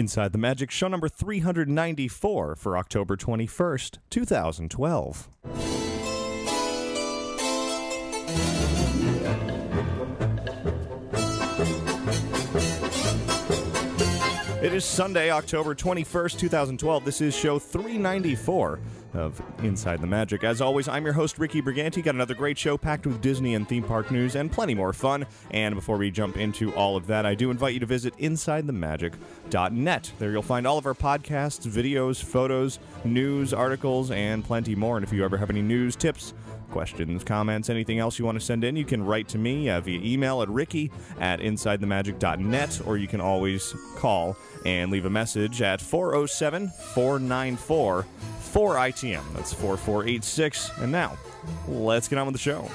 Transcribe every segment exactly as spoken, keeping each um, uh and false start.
Inside the Magic, show number three hundred ninety-four for October twenty-first, two thousand twelve. It is Sunday, October twenty-first, two thousand twelve. This is show three ninety-four of Inside the Magic. As always, I'm your host, Ricky Briganti. Got another great show packed with Disney and theme park news and plenty more fun. And before we jump into all of that, I do invite you to visit inside the magic dot net. There you'll find all of our podcasts, videos, photos, news, articles, and plenty more. And if you ever have any news, tips, questions, comments, anything else you want to send in, you can write to me uh, via email at ricky at inside the magic dot net, or you can always call and leave a message at four oh seven, four nine four, four I T M. That's four four eight six. And now, let's get on with the show.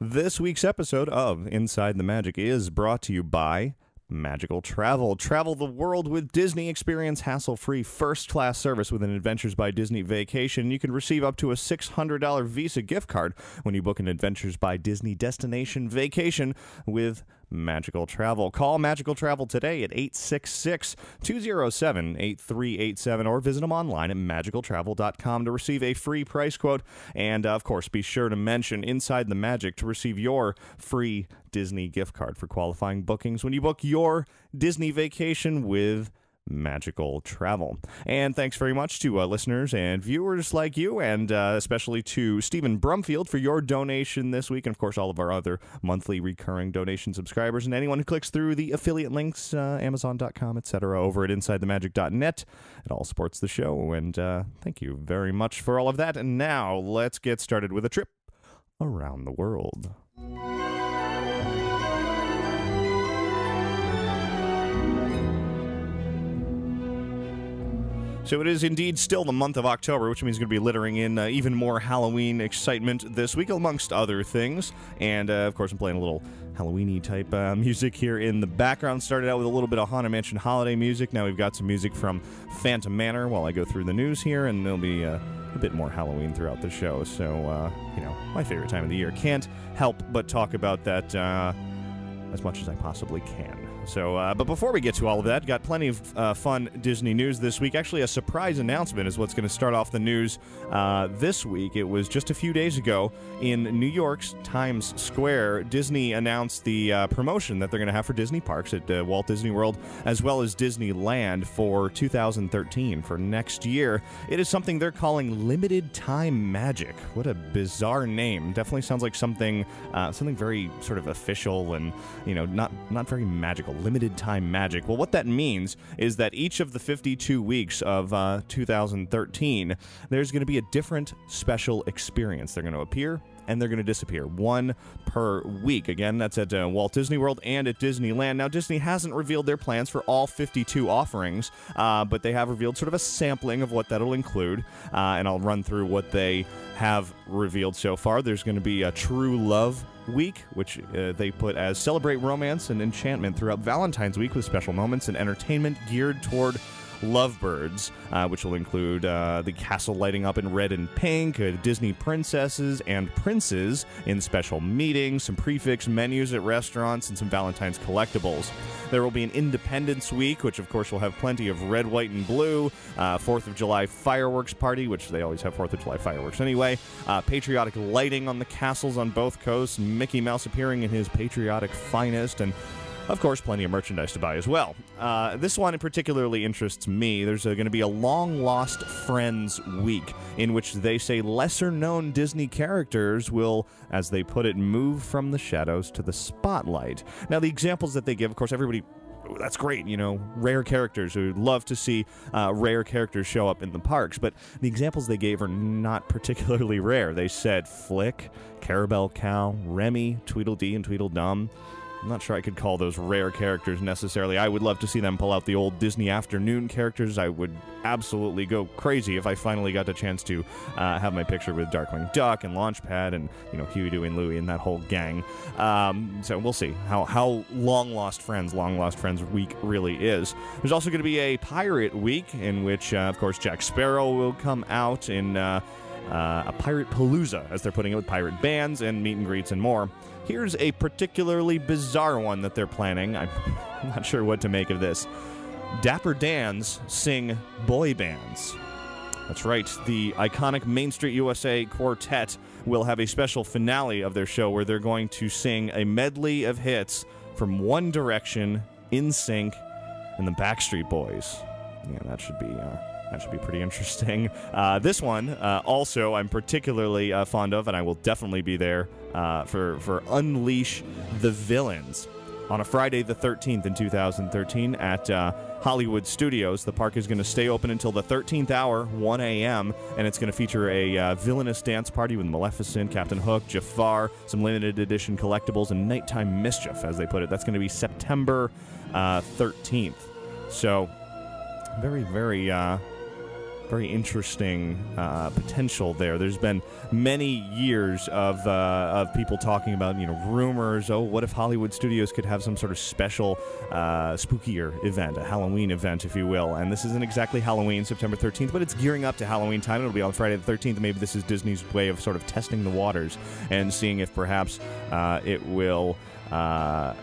This week's episode of Inside the Magic is brought to you by Magical Travel. Travel the world with Disney. Experience hassle-free first-class service with an Adventures by Disney vacation. You can receive up to a six hundred dollar Visa gift card when you book an Adventures by Disney destination vacation with Magical Travel. Call Magical Travel today at eight six six, two oh seven, eight three eight seven or visit them online at magical travel dot com to receive a free price quote. And, of course, be sure to mention Inside the Magic to receive your free Disney gift card for qualifying bookings when you book your Disney vacation with Magical Travel. And thanks very much to uh, listeners and viewers like you, and uh, especially to Stephen Brumfield for your donation this week, and of course all of our other monthly recurring donation subscribers, and anyone who clicks through the affiliate links, uh, amazon dot com, et cetera, over at inside the magic dot net. It all supports the show, and uh, thank you very much for all of that. And now, let's get started with a trip around the world. So it is indeed still the month of October, which means it's going to be littering in uh, even more Halloween excitement this week, amongst other things. And, uh, of course, I'm playing a little Halloween-y type uh, music here in the background. Started out with a little bit of Haunted Mansion Holiday music. Now we've got some music from Phantom Manor while I go through the news here, and there'll be uh, a bit more Halloween throughout the show. So, uh, you know, my favorite time of the year. Can't help but talk about that uh, as much as I possibly can. So, uh, but before we get to all of that, got plenty of uh, fun Disney news this week. Actually, a surprise announcement is what's going to start off the news uh, this week. It was just a few days ago in New York's Times Square. Disney announced the uh, promotion that they're going to have for Disney parks at uh, Walt Disney World, as well as Disneyland, for two thousand thirteen, for next year. It is something they're calling Limited Time Magic. What a bizarre name. Definitely sounds like something uh, something very sort of official and, you know, not, not very magical. Limited Time Magic. Well, what that means is that each of the fifty-two weeks of uh, two thousand thirteen, there's going to be a different special experience. They're going to appear and they're going to disappear, one per week. Again, that's at uh, Walt Disney World and at Disneyland. Now, Disney hasn't revealed their plans for all fifty-two offerings, uh, but they have revealed sort of a sampling of what that'll include, uh, and I'll run through what they have revealed so far. There's going to be a True Love Week, which uh, they put as celebrate romance and enchantment throughout Valentine's Week with special moments and entertainment geared toward lovebirds, uh, which will include uh, the castle lighting up in red and pink, uh, Disney princesses and princes in special meetings, some prefix menus at restaurants, and some Valentine's collectibles. There will be an Independence Week, which of course will have plenty of red, white, and blue, uh, fourth of July fireworks party, which they always have fourth of July fireworks anyway, uh, patriotic lighting on the castles on both coasts, Mickey Mouse appearing in his patriotic finest, and of course, plenty of merchandise to buy as well. Uh, this one particularly interests me. There's uh, going to be a long-lost friends week in which they say lesser-known Disney characters will, as they put it, move from the shadows to the spotlight. Now, the examples that they give, of course, everybody... that's great, you know, rare characters. We would love to see uh, rare characters show up in the parks, but the examples they gave are not particularly rare. They said Flick, Carabelle Cow, Remy, Tweedledee and Tweedledum, I'm not sure I could call those rare characters necessarily. I would love to see them pull out the old Disney afternoon characters. I would absolutely go crazy if I finally got the chance to uh, have my picture with Darkwing Duck and Launchpad and, you know, Huey, Dewey, and Louie and that whole gang. Um, so we'll see how, how Long Lost Friends, Long Lost Friends week really is. There's also going to be a Pirate Week in which, uh, of course, Jack Sparrow will come out in uh, uh, a Pirate Palooza, as they're putting it, with pirate bands and meet and greets and more. Here's a particularly bizarre one that they're planning. I'm not sure what to make of this. Dapper Dans sing boy bands. That's right. The iconic Main Street U S A Quartet will have a special finale of their show where they're going to sing a medley of hits from One Direction, NSYNC, and the Backstreet Boys. Yeah, that should be... Uh That should be pretty interesting. Uh, this one, uh, also, I'm particularly uh, fond of, and I will definitely be there uh, for, for Unleash the Villains. On a Friday the thirteenth in two thousand thirteen at uh, Hollywood Studios, the park is going to stay open until the thirteenth hour, one A M, and it's going to feature a uh, villainous dance party with Maleficent, Captain Hook, Jafar, some limited edition collectibles, and nighttime mischief, as they put it. That's going to be September uh, thirteenth. So, very, very... Uh, Very interesting uh, potential there. There's been many years of uh, of people talking about, you know, rumors. Oh, what if Hollywood Studios could have some sort of special, uh, spookier event, a Halloween event, if you will. And this isn't exactly Halloween, September thirteenth, but it's gearing up to Halloween time. It'll be on Friday the thirteenth. Maybe this is Disney's way of sort of testing the waters and seeing if perhaps uh, it will uh,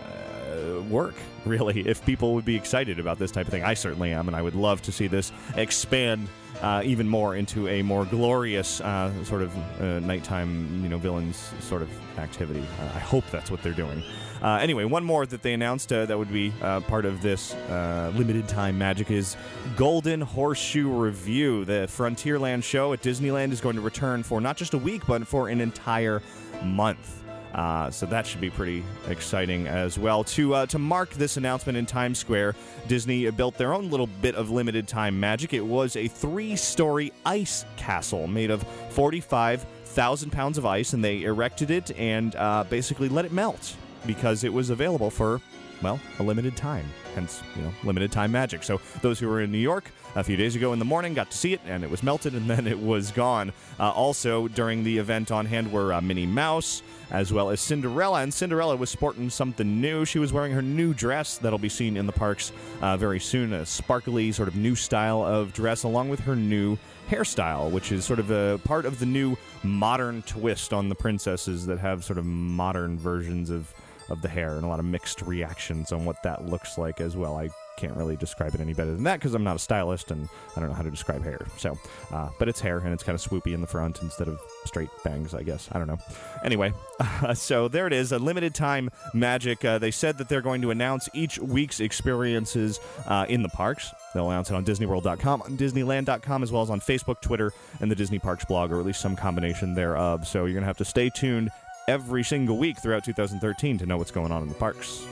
work. Really, if people would be excited about this type of thing. I certainly am, and I would love to see this expand uh, even more into a more glorious uh, sort of uh, nighttime, you know, villains sort of activity. Uh, I hope that's what they're doing. Uh, anyway, one more that they announced uh, that would be uh, part of this uh, limited time magic is Golden Horseshoe Review. The Frontierland show at Disneyland is going to return for not just a week, but for an entire month. Uh, so that should be pretty exciting as well. To uh, to mark this announcement in Times Square, Disney built their own little bit of limited time magic. It was a three-story ice castle made of forty-five thousand pounds of ice, and they erected it and uh, basically let it melt because it was available for, well, a limited time. Hence, you know, limited time magic. So those who were in New York a few days ago in the morning got to see it, and it was melted, and then it was gone. Uh, also, during the event on hand were uh, Minnie Mouse, as well as Cinderella, and Cinderella was sporting something new. She was wearing her new dress that'll be seen in the parks uh, very soon, a sparkly sort of new style of dress, along with her new hairstyle, which is sort of a part of the new modern twist on the princesses that have sort of modern versions of of the hair, and a lot of mixed reactions on what that looks like as well. I can't really describe it any better than that because I'm not a stylist and I don't know how to describe hair. So, uh, but it's hair and it's kind of swoopy in the front instead of straight bangs, I guess. I don't know. Anyway, uh, so there it is, a limited time magic. Uh, they said that they're going to announce each week's experiences uh, in the parks. They'll announce it on Disney World dot com, on Disneyland dot com, as well as on Facebook, Twitter, and the Disney Parks blog, or at least some combination thereof. So you're going to have to stay tuned every single week throughout two thousand thirteen to know what's going on in the parks.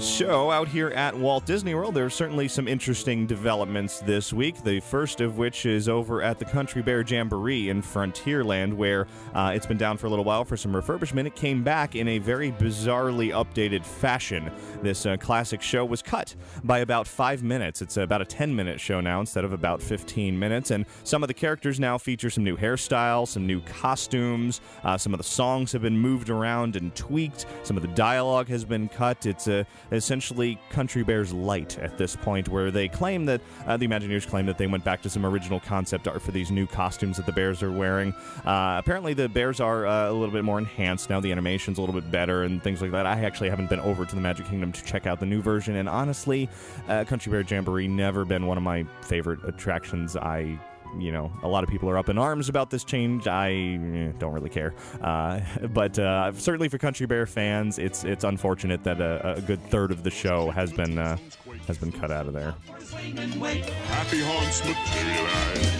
So, out here at Walt Disney World, there are certainly some interesting developments this week. The first of which is over at the Country Bear Jamboree in Frontierland, where uh, it's been down for a little while for some refurbishment. It came back in a very bizarrely updated fashion. This uh, classic show was cut by about five minutes. It's about a ten-minute show now instead of about fifteen minutes, and some of the characters now feature some new hairstyles, some new costumes. Uh, some of the songs have been moved around and tweaked. Some of the dialogue has been cut. It's a uh, essentially Country Bears light at this point, where they claim that, uh, the Imagineers claim that they went back to some original concept art for these new costumes that the bears are wearing. Uh, apparently the bears are uh, a little bit more enhanced now, the animation's a little bit better and things like that. I actually haven't been over to the Magic Kingdom to check out the new version, and honestly, uh, Country Bear Jamboree never been one of my favorite attractions. I... You know, a lot of people are up in arms about this change. I eh, don't really care. Uh, but uh, certainly for Country Bear fans, it's it's unfortunate that a, a good third of the show has been uh, has been cut out of there. Happy haunts materialize.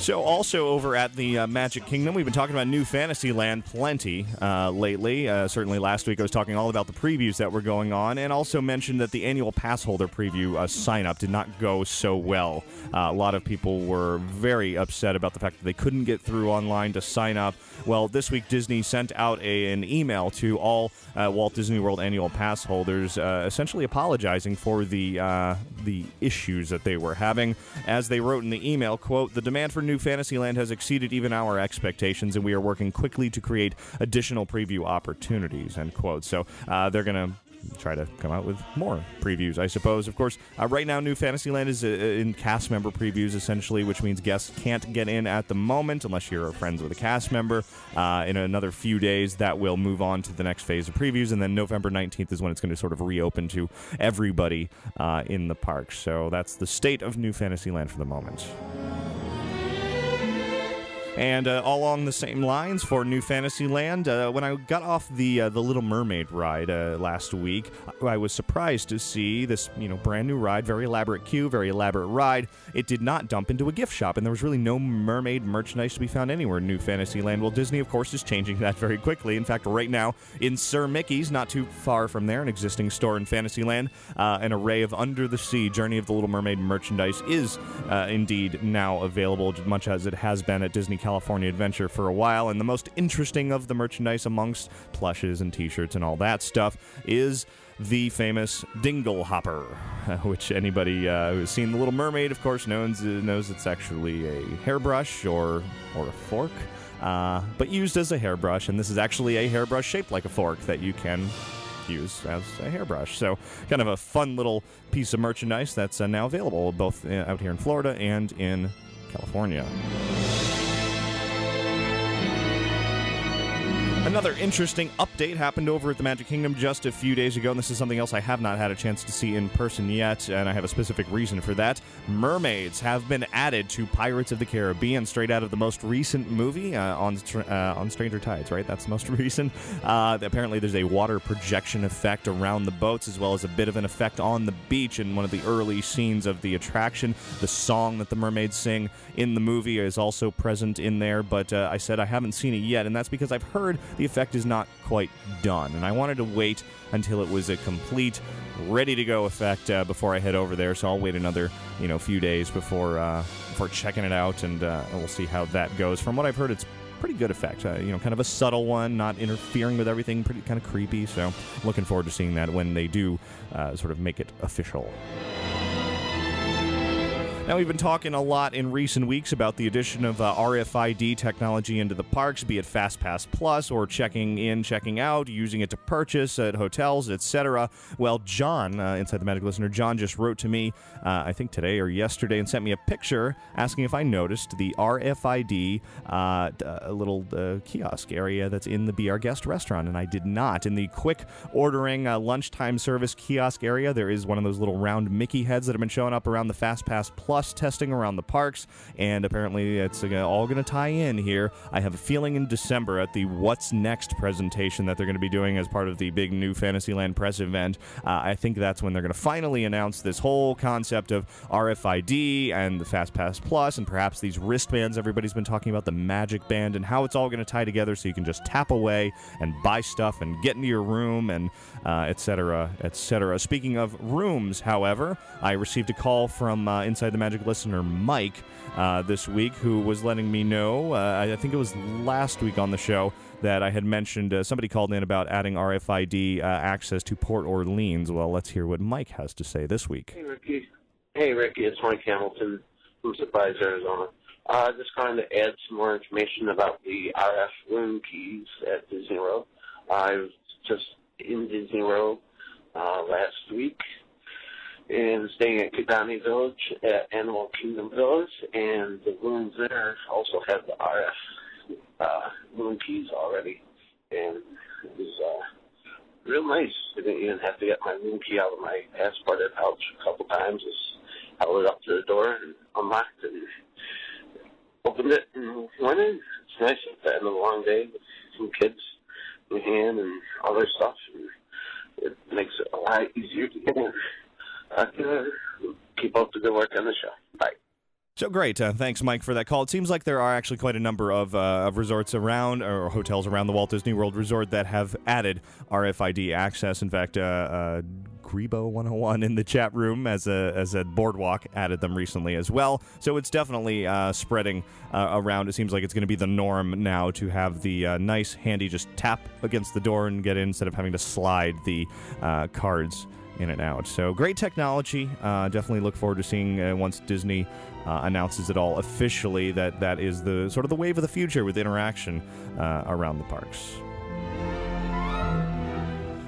So also over at the uh, Magic Kingdom, we've been talking about New Fantasyland plenty uh, lately. Uh, certainly last week I was talking all about the previews that were going on, and also mentioned that the annual pass holder preview uh, sign-up did not go so well. Uh, a lot of people were very upset about the fact that they couldn't get through online to sign up. Well, this week Disney sent out a, an email to all uh, Walt Disney World annual pass holders, uh, essentially apologizing for the, uh, the issues that they were having. As they wrote in the email, quote, "The demand for New Fantasyland has exceeded even our expectations, and we are working quickly to create additional preview opportunities," end quote. So uh, they're going to try to come out with more previews, I suppose. Of course, uh, right now New Fantasyland is uh, in cast member previews, essentially, which means guests can't get in at the moment unless you're friends with a cast member. Uh, in another few days, that will move on to the next phase of previews, and then November nineteenth is when it's going to sort of reopen to everybody uh, in the park. So that's the state of New Fantasyland for the moment. And uh, along the same lines for New Fantasyland, uh, when I got off the uh, the Little Mermaid ride uh, last week, I was surprised to see this, you know, brand new ride, very elaborate queue, very elaborate ride. It did not dump into a gift shop, and there was really no mermaid merchandise to be found anywhere in New Fantasyland. Well, Disney, of course, is changing that very quickly. In fact, right now in Sir Mickey's, not too far from there, an existing store in Fantasyland, uh, an array of Under the Sea Journey of the Little Mermaid merchandise is uh, indeed now available, much as it has been at Disney California Adventure for a while. And the most interesting of the merchandise, amongst plushes and t-shirts and all that stuff, is the famous Dingle Hopper, which anybody uh, who's seen The Little Mermaid, of course, knows, knows it's actually a hairbrush or, or a fork, uh, but used as a hairbrush. And this is actually a hairbrush shaped like a fork that you can use as a hairbrush. So kind of a fun little piece of merchandise that's uh, now available both out here in Florida and in California. Another interesting update happened over at the Magic Kingdom just a few days ago, and this is something else I have not had a chance to see in person yet, and I have a specific reason for that. Mermaids have been added to Pirates of the Caribbean, straight out of the most recent movie, uh, on uh, on Stranger Tides, right? That's the most recent. Uh, apparently there's a water projection effect around the boats, as well as a bit of an effect on the beach in one of the early scenes of the attraction. The song that the mermaids sing in the movie is also present in there, but uh, I said I haven't seen it yet, and that's because I've heard the effect is not quite done, and I wanted to wait until it was a complete, ready-to-go effect uh, before I head over there. So I'll wait another, you know, few days before uh, before checking it out, and uh, we'll see how that goes. From what I've heard, it's pretty good effect. Uh, you know, kind of a subtle one, not interfering with everything. Pretty kind of creepy. So looking forward to seeing that when they do uh, sort of make it official. Now, we've been talking a lot in recent weeks about the addition of uh, R F I D technology into the parks, be it FastPass Plus or checking in, checking out, using it to purchase at hotels, et cetera. Well, John, uh, Inside the Magic listener, John just wrote to me, uh, I think today or yesterday, and sent me a picture asking if I noticed the R F I D uh, uh, little uh, kiosk area that's in the Be Our Guest restaurant, and I did not. In the quick ordering uh, lunchtime service kiosk area, there is one of those little round Mickey heads that have been showing up around the FastPass Plus testing around the parks, and apparently it's all going to tie in here. I have a feeling in December at the What's Next presentation that they're going to be doing as part of the big New Fantasyland press event, uh, I think that's when they're going to finally announce this whole concept of R F I D and the FastPass Plus, and perhaps these wristbands everybody's been talking about, the Magic Band, and how it's all going to tie together so you can just tap away and buy stuff and get into your room, and uh, et cetera, et cetera. Speaking of rooms, however, I received a call from uh, Inside the Magic listener Mike uh, this week, who was letting me know, uh, I think it was last week on the show, that I had mentioned uh, somebody called in about adding R F I D uh, access to Port Orleans. Well, let's hear what Mike has to say this week. Hey, Ricky. Hey, Ricky. It's Mike Hamilton from Surprise, Arizona. Uh, just trying to add some more information about the R F room keys at Disney World. I was just in Disney World uh, last week, and staying at Kidani Village at Animal Kingdom Village, and the rooms there also have the R F uh, room keys already, and it was uh, real nice. I didn't even have to get my room key out of my passport pouch a couple times. Just held it up to the door and unlocked it, and opened it, and went in. It's nice at the end of a long day with some kids in the hand and all their stuff, and it makes it a lot easier to get in. Uh, keep up the good work on the show. Bye. So great. Uh, thanks, Mike, for that call. It seems like there are actually quite a number of, uh, of resorts around, or hotels around the Walt Disney World Resort that have added R F I D access. In fact, uh, uh, Grebo one oh one in the chat room as a, as a Boardwalk added them recently as well. So it's definitely uh, spreading uh, around. It seems like it's going to be the norm now to have the uh, nice, handy, just tap against the door and get in instead of having to slide the uh, cards in and out. So great technology. Uh, definitely look forward to seeing uh, once Disney uh, announces it all officially that that is the sort of the wave of the future with interaction uh, around the parks.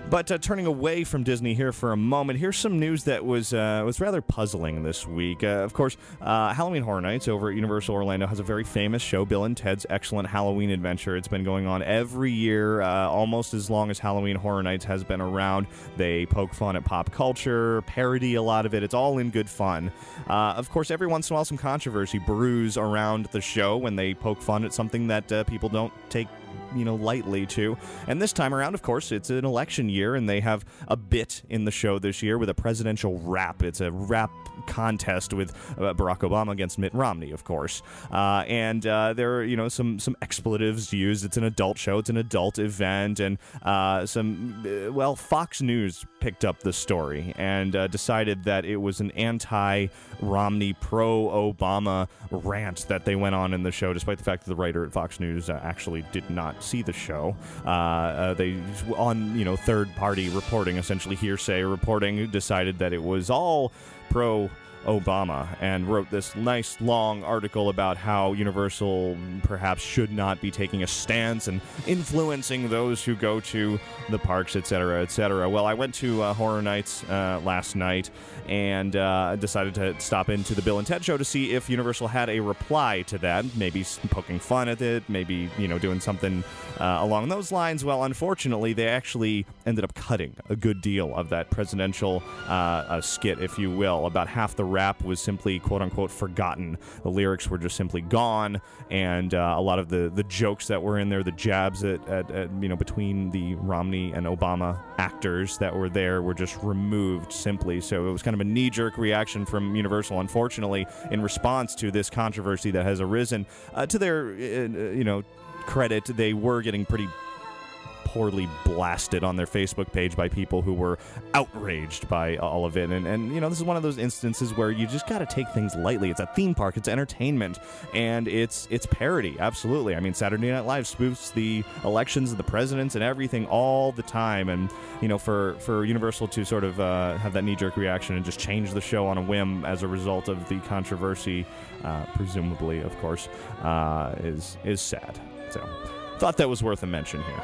But uh, turning away from Disney here for a moment, here's some news that was uh, was rather puzzling this week. Uh, of course, uh, Halloween Horror Nights over at Universal Orlando has a very famous show, Bill and Ted's Excellent Halloween Adventure. It's been going on every year, uh, almost as long as Halloween Horror Nights has been around. They poke fun at pop culture, parody a lot of it. It's all in good fun. Uh, of course, every once in a while, some controversy brews around the show when they poke fun at something that uh, people don't take you know, lightly to. And this time around, of course, it's an election year, and they have a bit in the show this year with a presidential rap. It's a rap contest with uh, Barack Obama against Mitt Romney, of course. Uh, and uh, there are, you know, some, some expletives used. It's an adult show. It's an adult event. And uh, some, uh, well, Fox News picked up the story and uh, decided that it was an anti-Romney, pro-Obama rant that they went on in the show, despite the fact that the writer at Fox News uh, actually did not see the show. Uh, uh, they, on, you know, third-party reporting, essentially hearsay reporting, decided that it was all pro-Obama and wrote this nice, long article about how Universal perhaps should not be taking a stance and influencing those who go to the parks, et cetera, et cetera. Well, I went to uh, Horror Nights uh, last night and uh, decided to stop into the Bill and Ted show to see if Universal had a reply to that, maybe poking fun at it, maybe, you know, doing something uh, along those lines. Well, unfortunately, they actually ended up cutting a good deal of that presidential uh, uh, skit, if you will. About half the rap was simply, quote-unquote, forgotten. The lyrics were just simply gone, and uh, a lot of the, the jokes that were in there, the jabs at, at, at, you know, between the Romney and Obama actors that were there were just removed simply. So it was kind of a knee-jerk reaction from Universal, unfortunately, in response to this controversy that has arisen. Uh, to their, uh, you know, credit, they were getting pretty poorly blasted on their Facebook page by people who were outraged by all of it. And, and you know, this is one of those instances where you just got to take things lightly. It's a theme park. It's entertainment. And it's it's parody. Absolutely. I mean, Saturday Night Live spoofs the elections and the presidents and everything all the time. And, you know, for, for Universal to sort of uh, have that knee-jerk reaction and just change the show on a whim as a result of the controversy, uh, presumably, of course, uh, is, is sad. So, thought that was worth a mention here.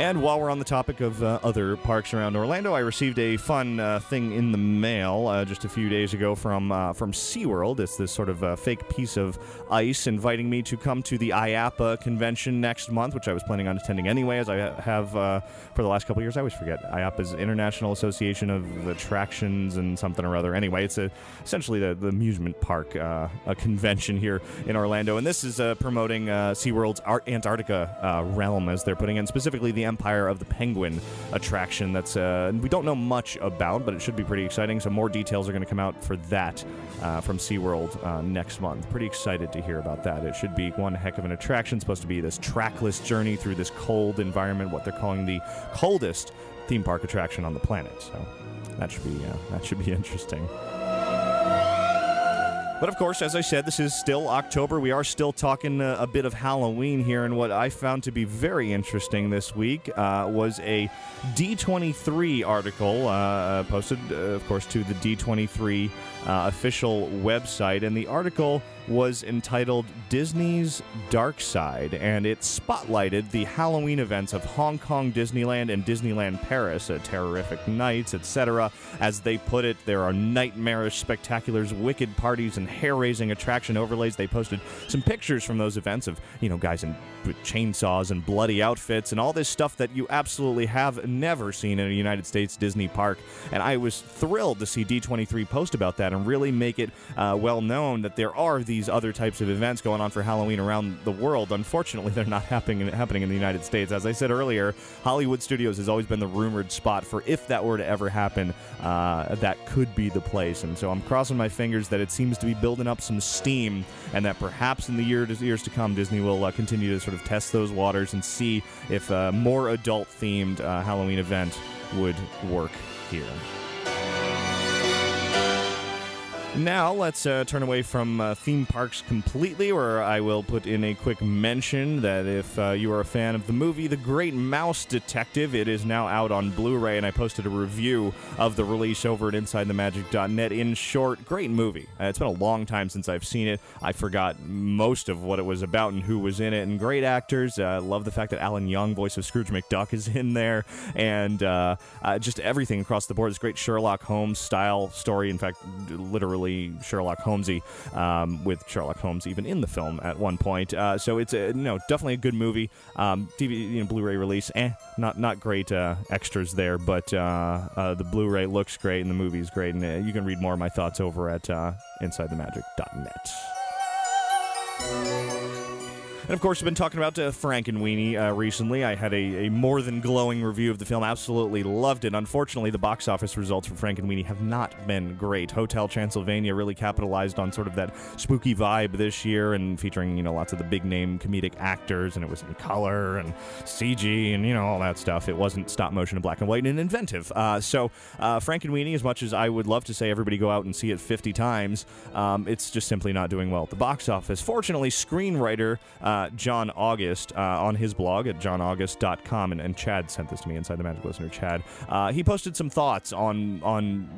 And while we're on the topic of uh, other parks around Orlando, I received a fun uh, thing in the mail uh, just a few days ago from uh, from SeaWorld. It's this sort of uh, fake piece of ice inviting me to come to the I A P A convention next month, which I was planning on attending anyway, as I have uh, for the last couple of years. I always forget. I A P A is International Association of Attractions and something or other. Anyway, it's a, essentially the, the amusement park uh, a convention here in Orlando. And this is uh, promoting uh, SeaWorld's Ar- Antarctica uh, realm, as they're putting in, specifically the Empire of the Penguin attraction that's uh, we don't know much about, but it should be pretty exciting. So more details are going to come out for that uh, from SeaWorld uh, next month. Pretty excited to hear about that. It should be one heck of an attraction. It's supposed to be this trackless journey through this cold environment, what they're calling the coldest theme park attraction on the planet. So that should be uh, that should be interesting. But of course, as I said, this is still October. We are still talking a, a bit of Halloween here, and what I found to be very interesting this week uh, was a D twenty-three article uh, posted, uh, of course, to the D twenty-three uh, official website, and the article was entitled Disney's Dark Side, and it spotlighted the Halloween events of Hong Kong Disneyland and Disneyland Paris, uh, Terrific Nights, et cetera. As they put it, there are nightmarish spectaculars, wicked parties, and hair-raising attraction overlays. They posted some pictures from those events of, you know, guys in with chainsaws and bloody outfits and all this stuff that you absolutely have never seen in a United States Disney park. And I was thrilled to see D twenty-three post about that and really make it uh, well known that there are these these other types of events going on for Halloween around the world. Unfortunately, they're not happening happening in the United States. As I said earlier, Hollywood Studios has always been the rumored spot for if that were to ever happen, uh, that could be the place. And so I'm crossing my fingers that it seems to be building up some steam, and that perhaps in the year to, years to come, Disney will uh, continue to sort of test those waters and see if a more adult-themed uh, Halloween event would work here. Now, let's uh, turn away from uh, theme parks completely, where I will put in a quick mention that if uh, you are a fan of the movie The Great Mouse Detective, it is now out on Blu-ray, and I posted a review of the release over at inside the magic dot net. In short, great movie. Uh, it's been a long time since I've seen it. I forgot most of what it was about and who was in it, and great actors. I uh, love the fact that Alan Young, voice of Scrooge McDuck, is in there, and uh, uh, just everything across the board. It's a great Sherlock Holmes-style story, in fact, literally Sherlock Holmesy, um, with Sherlock Holmes even in the film at one point. Uh, so it's a, no, definitely a good movie. Um, D V D, you know, Blu-ray release, eh, not not great uh, extras there, but uh, uh, the Blu-ray looks great and the movie's great, and uh, you can read more of my thoughts over at uh, inside the magic dot net. And, of course, we've been talking about uh, Frankenweenie uh, recently. I had a, a more than glowing review of the film. Absolutely loved it. Unfortunately, the box office results for Frankenweenie have not been great. Hotel Transylvania really capitalized on sort of that spooky vibe this year, and featuring, you know, lots of the big-name comedic actors, and it was in color and C G and, you know, all that stuff. It wasn't stop-motion and black and white and inventive. Uh, so uh, Frankenweenie, as much as I would love to say everybody go out and see it fifty times, um, it's just simply not doing well at the box office. Fortunately, screenwriter... Uh, Uh, John August, uh, on his blog at john august dot com, and, and Chad sent this to me, Inside the Magic listener Chad. Uh, he posted some thoughts on on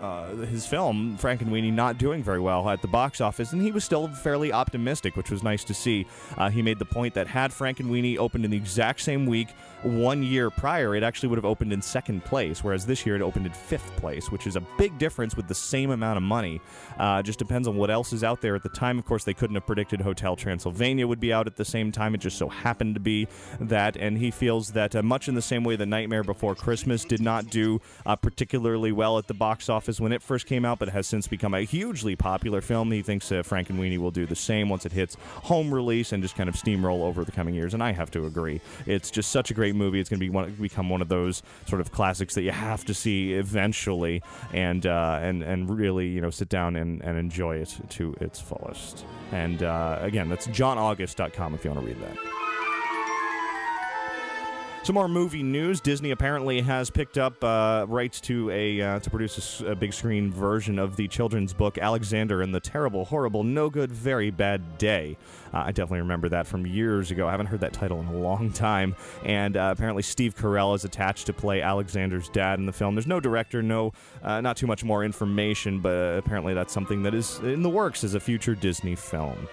uh, his film, Frankenweenie, not doing very well at the box office, and he was still fairly optimistic, which was nice to see. Uh, he made the point that had Frankenweenie opened in the exact same week one year prior, it actually would have opened in second place, whereas this year it opened in fifth place, which is a big difference with the same amount of money. Uh, just depends on what else is out there at the time. Of course, they couldn't have predicted Hotel Transylvania would be out at the same time. It just so happened to be that, and he feels that uh, much in the same way that Nightmare Before Christmas did not do uh, particularly well at the box office when it first came out, but has since become a hugely popular film. He thinks uh, Frankenweenie will do the same once it hits home release and just kind of steamroll over the coming years, and I have to agree. It's just such a great movie. It's going to be one, become one of those sort of classics that you have to see eventually, and uh, and and really, you know, sit down and, and enjoy it to its fullest. And uh, again, that's john august dot com if you want to read that. Some more movie news. Disney apparently has picked up uh, rights to a uh, to produce a, a big screen version of the children's book Alexander and the Terrible, Horrible, No Good, Very Bad Day. Uh, I definitely remember that from years ago. I haven't heard that title in a long time. And uh, apparently Steve Carell is attached to play Alexander's dad in the film. There's no director, no, uh, not too much more information, but uh, apparently that's something that is in the works as a future Disney film.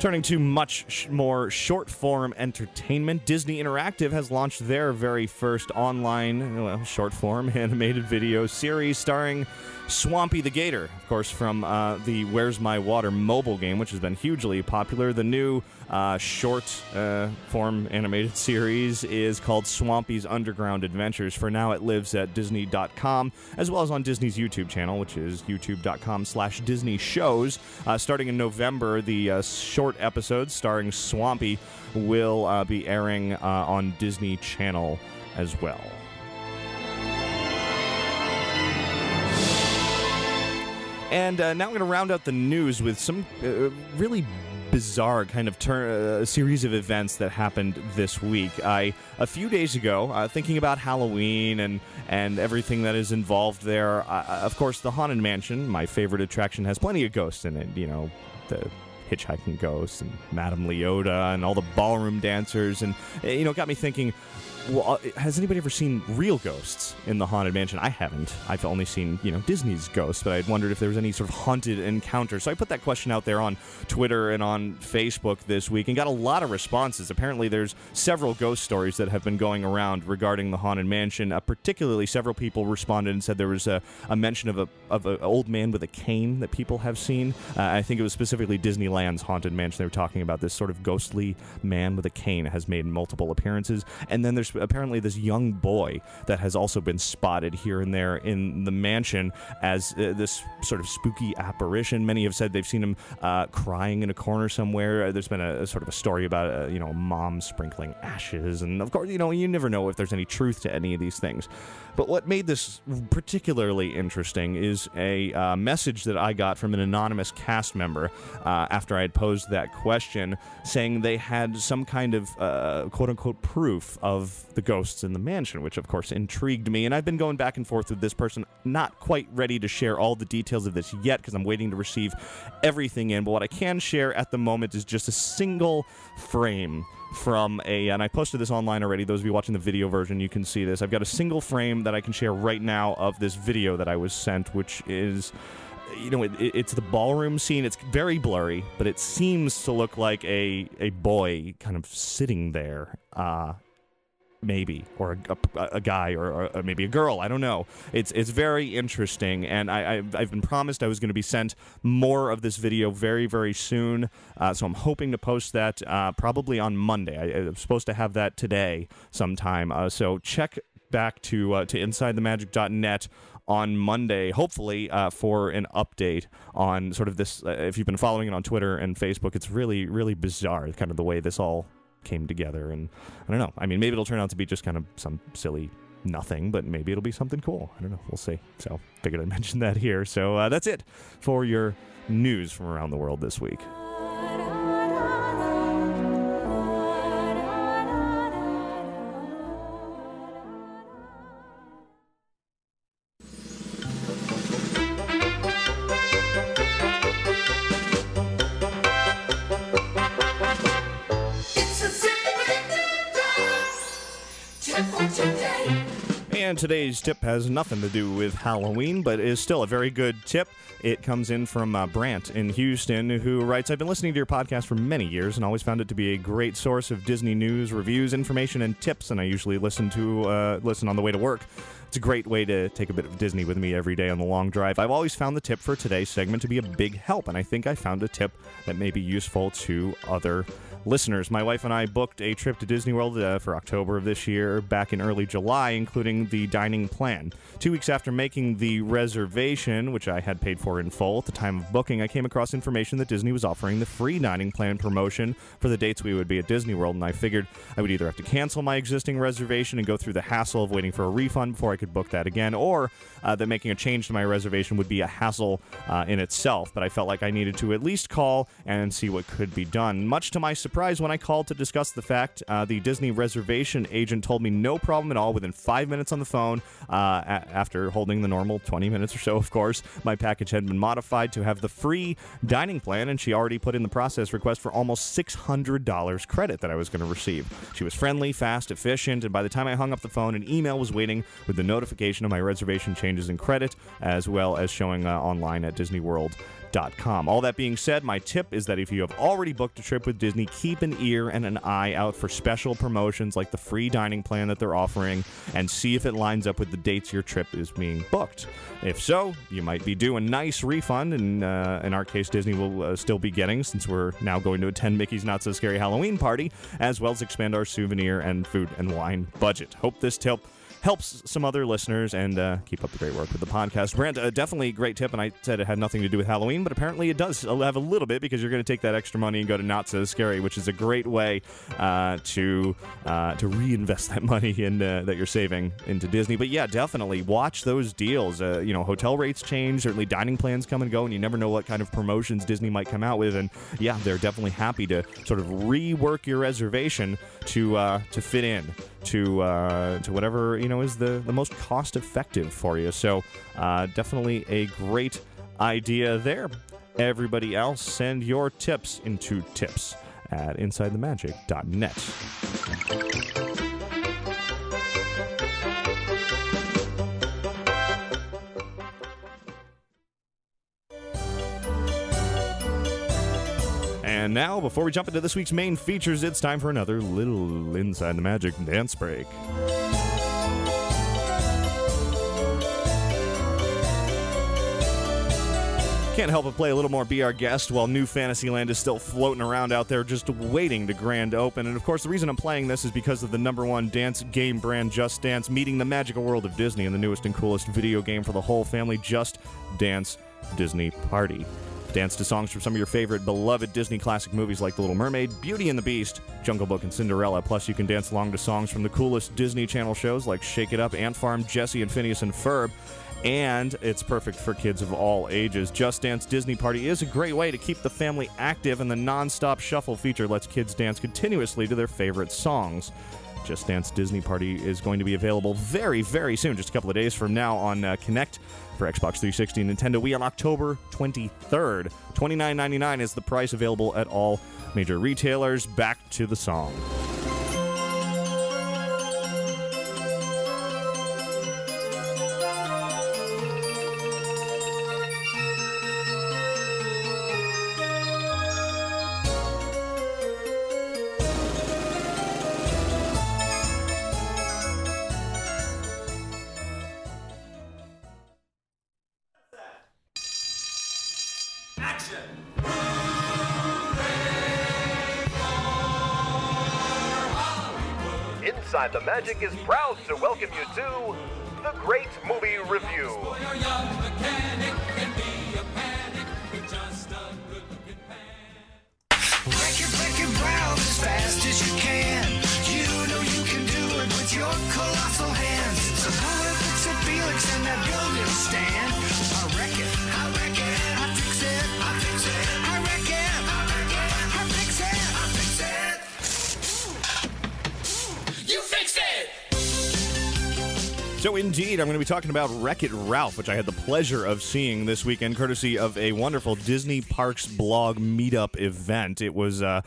Turning to much sh more short-form entertainment, Disney Interactive has launched their very first online, well, short-form animated video series starring Swampy the Gator, of course, from uh, the Where's My Water mobile game, which has been hugely popular. The new uh, short-form uh, animated series is called Swampy's Underground Adventures. For now, it lives at disney dot com, as well as on Disney's YouTube channel, which is youtube dot com slash Disney Shows. Uh, starting in November, the uh, short episodes starring Swampy will uh, be airing uh, on Disney Channel as well. And uh, now I'm going to round out the news with some uh, really bizarre kind of turn, uh, series of events that happened this week. I a few days ago, uh, thinking about Halloween and and everything that is involved there. Uh, of course, the Haunted Mansion, my favorite attraction, has plenty of ghosts in it. You know, the Hitchhiking Ghosts and Madame Leota and all the ballroom dancers, and, you know, it got me thinking, well, has anybody ever seen real ghosts in the Haunted Mansion? I haven't. I've only seen, you know, Disney's ghosts, but I'd wondered if there was any sort of haunted encounter. So I put that question out there on Twitter and on Facebook this week and got a lot of responses. Apparently there's several ghost stories that have been going around regarding the Haunted Mansion. Uh, particularly, several people responded and said there was a, a mention of a of an old man with a cane that people have seen. Uh, I think it was specifically Disneyland Disneyland's Haunted Mansion they were talking about, this sort of ghostly man with a cane has made multiple appearances. And then there's apparently this young boy that has also been spotted here and there in the mansion as uh, this sort of spooky apparition. Many have said they've seen him uh, crying in a corner somewhere. There's been a, a sort of a story about, uh, you know, mom sprinkling ashes. And of course, you know, you never know if there's any truth to any of these things. But what made this particularly interesting is a uh, message that I got from an anonymous cast member uh, after I had posed that question, saying they had some kind of uh, quote-unquote proof of the ghosts in the mansion, which of course intrigued me. And I've been going back and forth with this person, not quite ready to share all the details of this yet because I'm waiting to receive everything in. But what I can share at the moment is just a single frame from a, and I posted this online already, those of you watching the video version, you can see this. I've got a single frame that I can share right now of this video that I was sent, which is, you know, it, it's the ballroom scene. It's very blurry, but it seems to look like a, a boy kind of sitting there, uh, maybe, or a, a, a guy, or, or maybe a girl. I don't know. It's it's very interesting, and I, I've, I've been promised I was going to be sent more of this video very, very soon, uh, so I'm hoping to post that uh, probably on Monday. I, I'm supposed to have that today sometime, uh, so check back to, uh, to inside the magic dot net on Monday, hopefully, uh, for an update on sort of this. Uh, if you've been following it on Twitter and Facebook, it's really, really bizarre, kind of the way this all came together, and I don't know. I mean, maybe it'll turn out to be just kind of some silly nothing, but maybe it'll be something cool. I don't know. We'll see. So, figured I'd mention that here. So, uh, that's it for your news from around the world this week. And today's tip has nothing to do with Halloween, but is still a very good tip. It comes in from uh, Brant in Houston, who writes, I've been listening to your podcast for many years and always found it to be a great source of Disney news, reviews, information, and tips, and I usually listen to uh, listen on the way to work. It's a great way to take a bit of Disney with me every day on the long drive. I've always found the tip for today's segment to be a big help, and I think I found a tip that may be useful to other listeners. My wife and I booked a trip to Disney World uh, for October of this year, back in early July, including the dining plan. Two weeks after making the reservation, which I had paid for in full at the time of booking, I came across information that Disney was offering the free dining plan promotion for the dates we would be at Disney World, and I figured I would either have to cancel my existing reservation and go through the hassle of waiting for a refund before I could book that again, or uh, that making a change to my reservation would be a hassle uh, in itself, but I felt like I needed to at least call and see what could be done. Much to my surprise, Surprised when I called to discuss the fact, uh, the Disney reservation agent told me no problem at all within five minutes on the phone. Uh, after holding the normal twenty minutes or so, of course, my package had been modified to have the free dining plan, and she already put in the process request for almost six hundred dollars credit that I was going to receive. She was friendly, fast, efficient, and by the time I hung up the phone, an email was waiting with the notification of my reservation changes and credit, as well as showing uh, online at Disney World. .com. All that being said, my tip is that if you have already booked a trip with Disney, keep an ear and an eye out for special promotions like the free dining plan that they're offering, and see if it lines up with the dates your trip is being booked. If so, you might be due a nice refund, and uh, in our case, Disney will uh, still be getting, since we're now going to attend Mickey's Not So Scary Halloween Party, as well as expand our souvenir and food and wine budget. Hope this tip helps some other listeners, and uh, keep up the great work with the podcast. Brent, uh, definitely great tip, and I said it had nothing to do with Halloween, but apparently it does have a little bit, because you're going to take that extra money and go to Not So Scary, which is a great way uh, to uh, to reinvest that money in, uh, that you're saving into Disney. But yeah, definitely watch those deals. Uh, you know, hotel rates change, certainly dining plans come and go, and you never know what kind of promotions Disney might come out with, and yeah, they're definitely happy to sort of rework your reservation to, uh, to fit in to uh, to whatever, you know, is the, the most cost-effective for you. So uh, definitely a great idea there. Everybody else, send your tips into tips at inside the magic dot net. And now, before we jump into this week's main features, it's time for another little Inside the Magic dance break. Can't help but play a little more Be Our Guest while New Fantasyland is still floating around out there just waiting to grand open. And of course, the reason I'm playing this is because of the number one dance game brand, Just Dance, meeting the magical world of Disney in the newest and coolest video game for the whole family, Just Dance Disney Party. Dance to songs from some of your favorite beloved Disney classic movies like The Little Mermaid, Beauty and the Beast, Jungle Book, and Cinderella. Plus, you can dance along to songs from the coolest Disney Channel shows like Shake It Up, Ant Farm, Jesse and Phineas and Ferb. And it's perfect for kids of all ages. Just Dance Disney Party is a great way to keep the family active, and the non-stop shuffle feature lets kids dance continuously to their favorite songs. Just Dance Disney Party is going to be available very, very soon, just a couple of days from now on uh, Kinect for Xbox three sixty and Nintendo Wii on October twenty-third. twenty-nine ninety-nine is the price, available at all major retailers. Back to the song. Inside the Magic is proud to welcome you to the Great Movie Review. Break your, break your brows as fast as you can. You know you can do it with your colossal hands. So pull up it's a Felix and that building stand. I wreck it, I wreck it, I fix it, I fix it, I wreck it, I wreck it, I fix it, I fix it. You fixed it! So indeed, I'm going to be talking about Wreck-It Ralph, which I had the pleasure of seeing this weekend, courtesy of a wonderful Disney Parks blog meetup event. It was uh,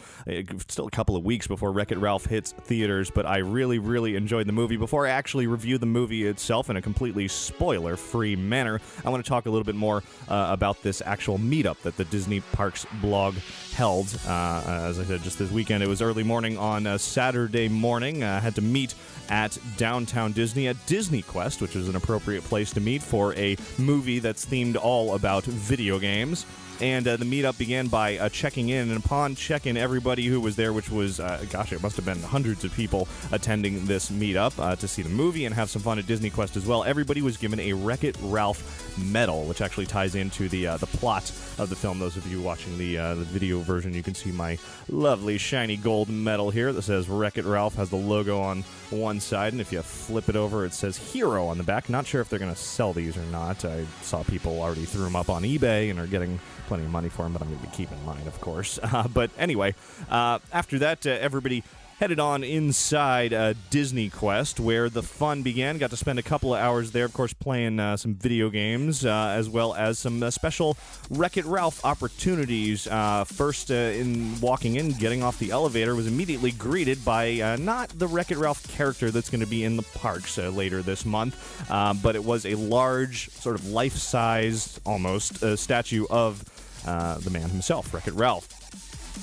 still a couple of weeks before Wreck-It Ralph hits theaters, but I really, really enjoyed the movie. Before I actually review the movie itself in a completely spoiler-free manner, I want to talk a little bit more uh, about this actual meetup that the Disney Parks blog held. Uh, as I said, just this weekend. It was early morning on uh, Saturday morning. I uh, had to meet at Downtown Disney at Disney Quest, which is an appropriate place to meet for a movie that's themed all about video games. And uh, the meetup began by uh, checking in, and upon check-in, everybody who was there, which was, uh, gosh, it must have been hundreds of people attending this meetup uh, to see the movie and have some fun at Disney Quest as well. Everybody was given a Wreck-It Ralph medal, which actually ties into the uh, the plot of the film. Those of you watching the, uh, the video version, you can see my lovely shiny gold medal here that says Wreck-It Ralph, has the logo on one side, and if you flip it over, it says Hero on the back. Not sure if they're going to sell these or not. I saw people already threw them up on eBay and are getting plenty of money for him, but I'm going to keep in mind, of course. Uh, but anyway, uh, after that, uh, everybody headed on inside uh, Disney Quest, where the fun began. Got to spend a couple of hours there, of course, playing uh, some video games, uh, as well as some uh, special Wreck-It Ralph opportunities. Uh, first, uh, in walking in, getting off the elevator, was immediately greeted by uh, not the Wreck-It Ralph character that's going to be in the parks uh, later this month, uh, but it was a large, sort of life-sized, almost, uh, statue of uh, the man himself, Wreck-It Ralph.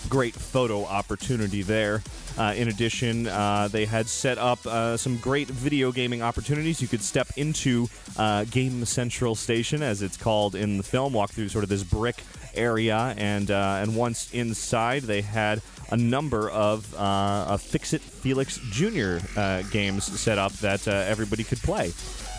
Great photo opportunity there. Uh, in addition, uh, they had set up uh, some great video gaming opportunities. You could step into uh, Game Central Station, as it's called in the film, walk through sort of this brick area, and uh, and once inside, they had a number of uh, a Fix-It Felix Junior uh, games set up that uh, everybody could play,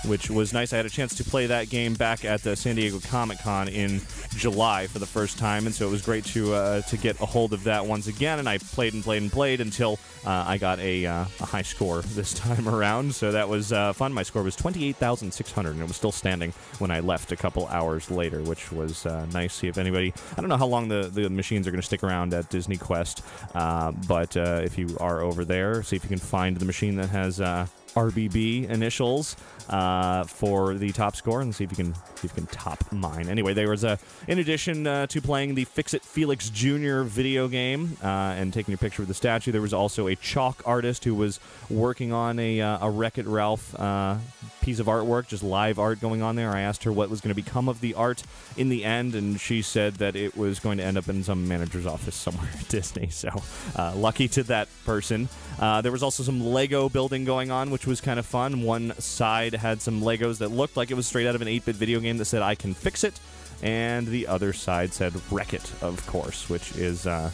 which was nice. I had a chance to play that game back at the San Diego Comic-Con in July for the first time, and so it was great to uh, to get a hold of that once again, and I played and played and played until uh, I got a, uh, a high score this time around, so that was uh, fun. My score was twenty-eight thousand six hundred, and it was still standing when I left a couple hours later, which was uh, nice. See if anybody... I don't know how long the, the machines are going to stick around at Disney Quest, uh, but uh, if you are over there, see if you can find the machine that has... Uh, R B B initials uh, for the top score, and see if you can see if you can top mine. Anyway, there was a, in addition uh, to playing the Fix-It Felix Junior video game uh, and taking your picture with the statue, there was also a chalk artist who was working on a, uh, a Wreck-It Ralph uh, piece of artwork, just live art going on there. I asked her what was going to become of the art in the end, and she said that it was going to end up in some manager's office somewhere at Disney, so uh, lucky to that person. Uh, there was also some Lego building going on, which which was kind of fun. One side had some Legos that looked like it was straight out of an eight-bit video game that said, I can fix it. and the other side said Wreck-It, of course, which is uh,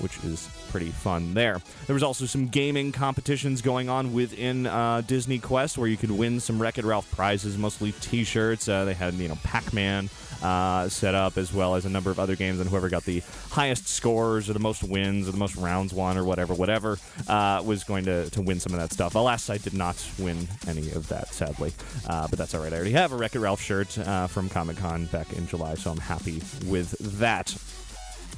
which is pretty fun there. There was also some gaming competitions going on within uh, Disney Quest where you could win some Wreck-It Ralph prizes, mostly T-shirts. Uh, they had, you know, Pac-Man uh, set up, as well as a number of other games, and whoever got the highest scores or the most wins or the most rounds won or whatever, whatever, uh, was going to, to win some of that stuff. Alas, I did not win any of that, sadly, uh, but that's all right. I already have a Wreck-It Ralph shirt uh, from Comic-Con back in July, so I'm happy with that.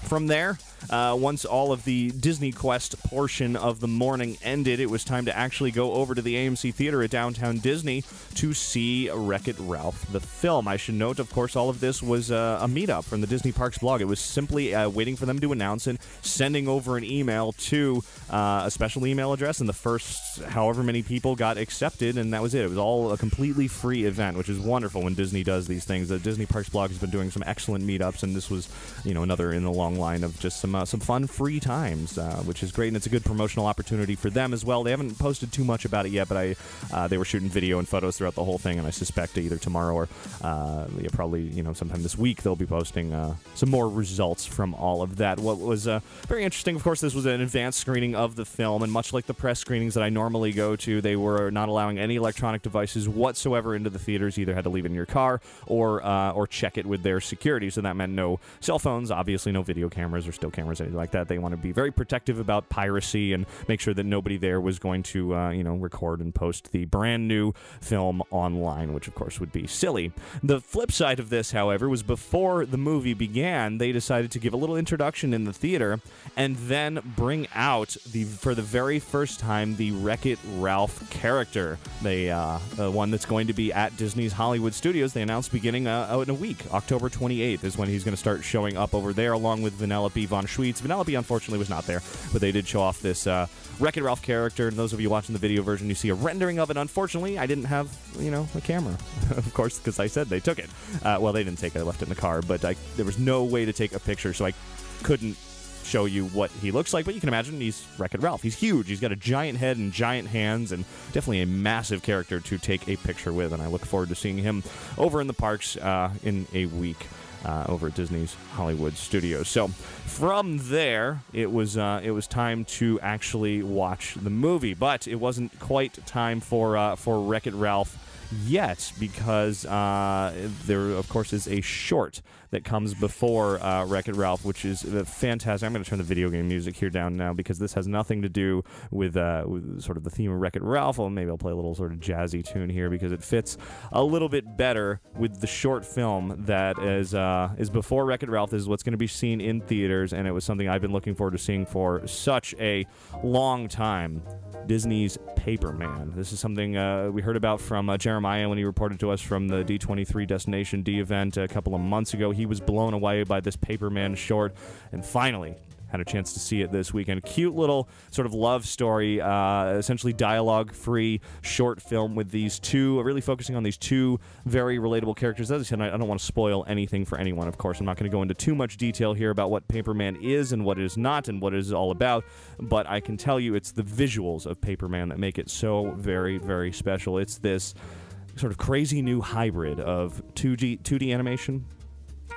From there, uh, once all of the Disney Quest portion of the morning ended, it was time to actually go over to the A M C Theater at Downtown Disney to see Wreck-It Ralph, the film. I should note, of course, all of this was uh, a meetup from the Disney Parks blog. It was simply uh, waiting for them to announce and sending over an email to uh, a special email address, and the first however many people got accepted, and that was it. It was all a completely free event, which is wonderful when Disney does these things. The Disney Parks blog has been doing some excellent meetups, and this was, you know, another in the long line of just some uh, some fun free times, uh, which is great, and it's a good promotional opportunity for them as well. They haven't posted too much about it yet, but I uh, they were shooting video and photos throughout the whole thing, and I suspect either tomorrow or uh, yeah, probably you know sometime this week they'll be posting uh, some more results from all of that. What was uh, very interesting, of course, this was an advanced screening of the film, and much like the press screenings that I normally go to, they were not allowing any electronic devices whatsoever into the theaters. You either had to leave it in your car or uh, or check it with their security, so that meant no cell phones, obviously no video video cameras or still cameras, anything like that. They want to be very protective about piracy and make sure that nobody there was going to, uh, you know, record and post the brand new film online, which of course would be silly. The flip side of this, however, was before the movie began, they decided to give a little introduction in the theater and then bring out, the for the very first time, the Wreck-It Ralph character. They, uh, the one that's going to be at Disney's Hollywood Studios, they announced beginning uh, in a week. October twenty-eighth is when he's going to start showing up over there, along with Vanellope von Schweetz. Vanellope, unfortunately, was not there, but they did show off this uh, Wreck-It Ralph character, and those of you watching the video version, you see a rendering of it. Unfortunately, I didn't have, you know, a camera, of course, because I said they took it. Uh, well, they didn't take it. I left it in the car, but I, there was no way to take a picture, so I couldn't show you what he looks like, but you can imagine he's Wreck-It Ralph. He's huge. He's got a giant head and giant hands, and definitely a massive character to take a picture with, and I look forward to seeing him over in the parks uh, in a week. Uh, over at Disney's Hollywood Studios. So from there, it was uh, it was time to actually watch the movie, but it wasn't quite time for uh, for Wreck-It Ralph yet, because uh, there, of course, is a short that comes before uh, Wreck-It Ralph, which is fantastic. I'm going to turn the video game music here down now, because this has nothing to do with, uh, with sort of the theme of Wreck-It Ralph. Well, maybe I'll play a little sort of jazzy tune here, because it fits a little bit better with the short film that is uh, is before Wreck-It Ralph. This is what's going to be seen in theaters, and it was something I've been looking forward to seeing for such a long time. Disney's Paperman. This is something uh, we heard about from uh, Jeremiah when he reported to us from the D twenty-three Destination D event a couple of months ago. He was blown away by this Paperman short, and finally had a chance to see it this weekend. Cute little sort of love story, uh, essentially dialogue-free short film with these two, really focusing on these two very relatable characters. As I said, I don't want to spoil anything for anyone, of course. I'm not going to go into too much detail here about what Paperman is and what it is not and what it is all about, but I can tell you it's the visuals of Paperman that make it so very, very special. It's this sort of crazy new hybrid of two D, two D animation,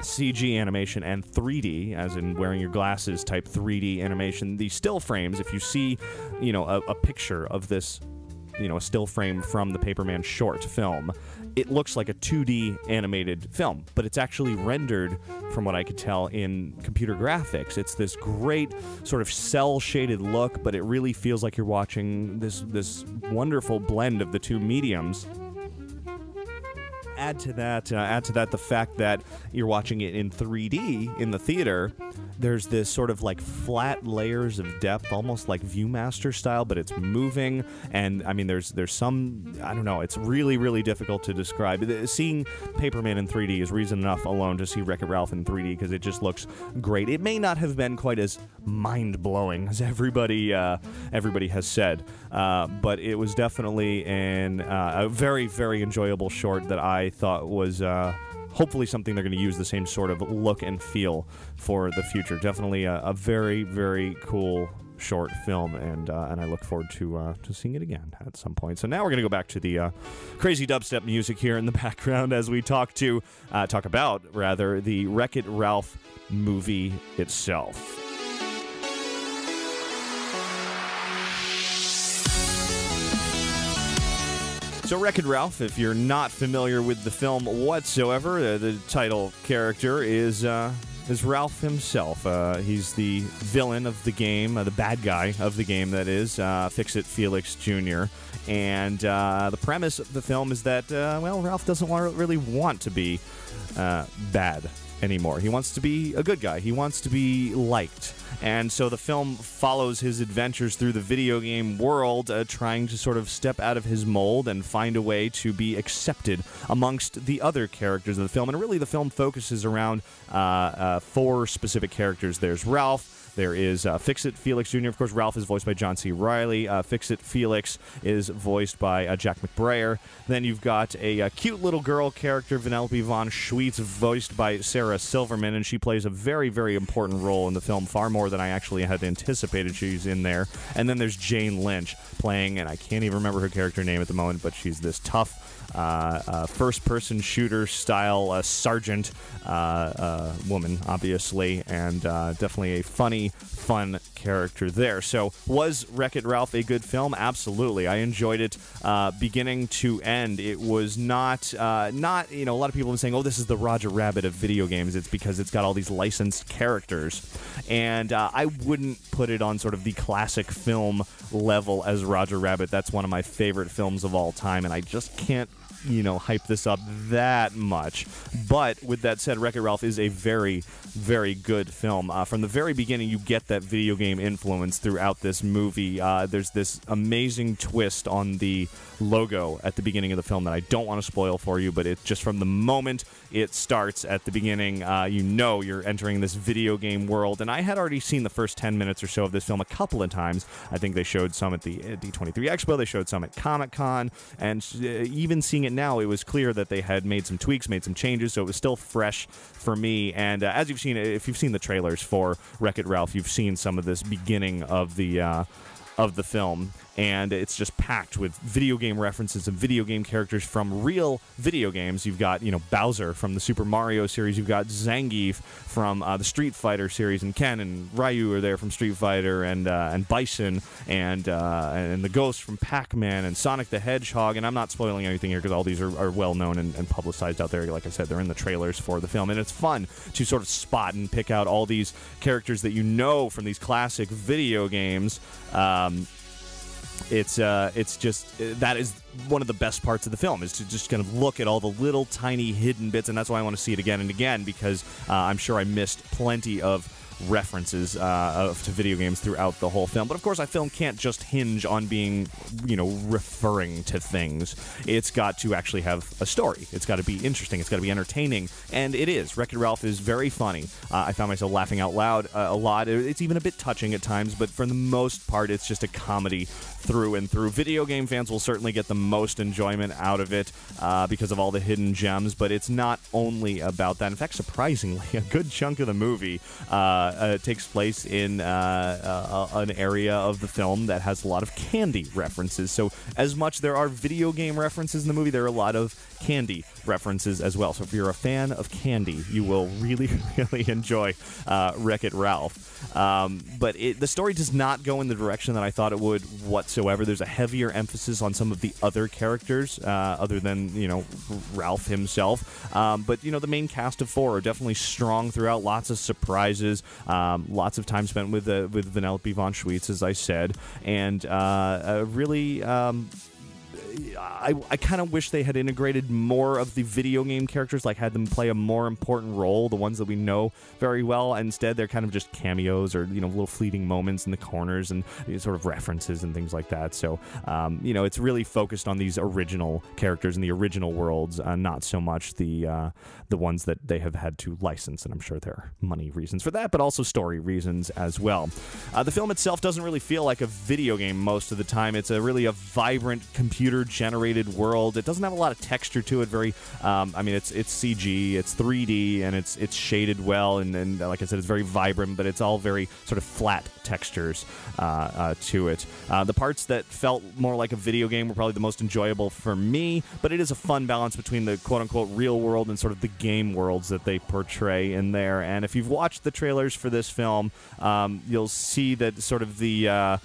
C G animation, and three D, as in wearing your glasses type three D animation. The still frames, if you see, you know, a, a picture of this, you know, a still frame from the Paperman short film, it looks like a two D animated film, but it's actually rendered, from what I could tell, in computer graphics. It's this great sort of cell-shaded look, but it really feels like you're watching this this wonderful blend of the two mediums. Add to that, uh, add to that the fact that you're watching it in three D in the theater. There's this sort of like flat layers of depth, almost like Viewmaster style, but it's moving. And I mean, there's there's some, I don't know, it's really, really difficult to describe. Seeing Paperman in three D is reason enough alone to see Wreck-It Ralph in three D, because it just looks great. It may not have been quite as mind-blowing as everybody uh, everybody has said, uh, but it was definitely an, uh, a very, very enjoyable short that I thought was... Uh, hopefully something they're going to use the same sort of look and feel for the future. Definitely a, a very, very cool short film, and uh, and I look forward to uh, to seeing it again at some point. So now we're gonna go back to the uh, crazy dubstep music here in the background as we talk to uh, talk about rather the Wreck-It Ralph movie itself. So Wreck-It Ralph, if you're not familiar with the film whatsoever, uh, the title character is uh, is Ralph himself. Uh, he's the villain of the game, uh, the bad guy of the game, that is, uh, Fix-It Felix Junior And uh, the premise of the film is that, uh, well, Ralph doesn't want, really want to be uh, bad anymore. He wants to be a good guy. He wants to be liked. And so the film follows his adventures through the video game world, uh, trying to sort of step out of his mold and find a way to be accepted amongst the other characters of the film. And really, the film focuses around uh, uh, four specific characters. There's Ralph. There is uh, Fix-It Felix Junior Of course, Ralph is voiced by John C. Reilly. Uh, Fix-It Felix is voiced by uh, Jack McBrayer. Then you've got a, a cute little girl character, Vanellope von Schweetz, voiced by Sarah Silverman, and she plays a very, very important role in the film, far more than I actually had anticipated she's in there. And then there's Jane Lynch playing, and I can't even remember her character name at the moment, but she's this tough, Uh, uh, first-person shooter-style uh, sergeant uh, uh, woman, obviously, and uh, definitely a funny, fun character there. So, was Wreck-It Ralph a good film? Absolutely. I enjoyed it uh, beginning to end. It was not, uh, not, you know, a lot of people have been saying, oh, this is the Roger Rabbit of video games. It's because it's got all these licensed characters. And uh, I wouldn't put it on sort of the classic film level as Roger Rabbit. That's one of my favorite films of all time, and I just can't you know, hype this up that much. But with that said, Wreck-It Ralph is a very, very good film. Uh, from the very beginning, you get that video game influence throughout this movie. Uh, there's this amazing twist on the logo at the beginning of the film that I don't want to spoil for you, but it just from the moment it starts at the beginning, uh, you know you're entering this video game world. And I had already seen the first ten minutes or so of this film a couple of times. I think they showed some at the D twenty-three Expo, they showed some at Comic-Con, and uh, even seeing it now, it was clear that they had made some tweaks, made some changes, so it was still fresh for me. And uh, as you've seen, if you've seen the trailers for Wreck-It Ralph, you've seen some of this beginning of the uh, of the film, and it's just packed with video game references and video game characters from real video games. You've got, you know, Bowser from the Super Mario series, you've got Zangief from uh, the Street Fighter series, and Ken and Ryu are there from Street Fighter, and uh, and Bison, and uh, and the Ghost from Pac-Man, and Sonic the Hedgehog, and I'm not spoiling anything here because all these are, are well-known and, and publicized out there. Like I said, they're in the trailers for the film, and it's fun to sort of spot and pick out all these characters that you know from these classic video games. Um... It's uh, it's just that is one of the best parts of the film, is to just kind of look at all the little tiny hidden bits, and that's why I want to see it again and again, because uh, I'm sure I missed plenty of references uh, of, to video games throughout the whole film. But of course, a film can't just hinge on being, you know, referring to things. It's got to actually have a story. It's got to be interesting. It's got to be entertaining, and it is. Wreck-It Ralph is very funny. Uh, I found myself laughing out loud uh, a lot. It's even a bit touching at times, but for the most part, it's just a comedy through and through. Video game fans will certainly get the most enjoyment out of it uh, because of all the hidden gems, but it's not only about that. In fact, surprisingly, a good chunk of the movie uh, Uh, takes place in uh, uh, an area of the film that has a lot of candy references. So as much there are video game references in the movie, there are a lot of candy references as well. So if you're a fan of candy, you will really, really enjoy uh, Wreck-It Ralph. Um, but it, the story does not go in the direction that I thought it would whatsoever. There's a heavier emphasis on some of the other characters, uh, other than, you know, Ralph himself. Um, but, you know, the main cast of four are definitely strong throughout. Lots of surprises. Um, lots of time spent with uh, with Vanellope von Schweetz, as I said, and uh, uh, really, um, I, I kind of wish they had integrated more of the video game characters, like had them play a more important role, the ones that we know very well. Instead, they're kind of just cameos or, you know, little fleeting moments in the corners and, you know, sort of references and things like that. So, um, you know, it's really focused on these original characters and the original worlds, uh, not so much the uh, the ones that they have had to license. And I'm sure there are money reasons for that, but also story reasons as well. Uh, the film itself doesn't really feel like a video game most of the time. It's a really a vibrant computer generated world. It doesn't have a lot of texture to it. Very, um, I mean, it's it's C G, it's three D, and it's it's shaded well, and, and like I said, it's very vibrant, but it's all very sort of flat textures uh, uh, to it. Uh, the parts that felt more like a video game were probably the most enjoyable for me, but it is a fun balance between the quote-unquote real world and sort of the game worlds that they portray in there. And if you've watched the trailers for this film, um, you'll see that sort of the uh,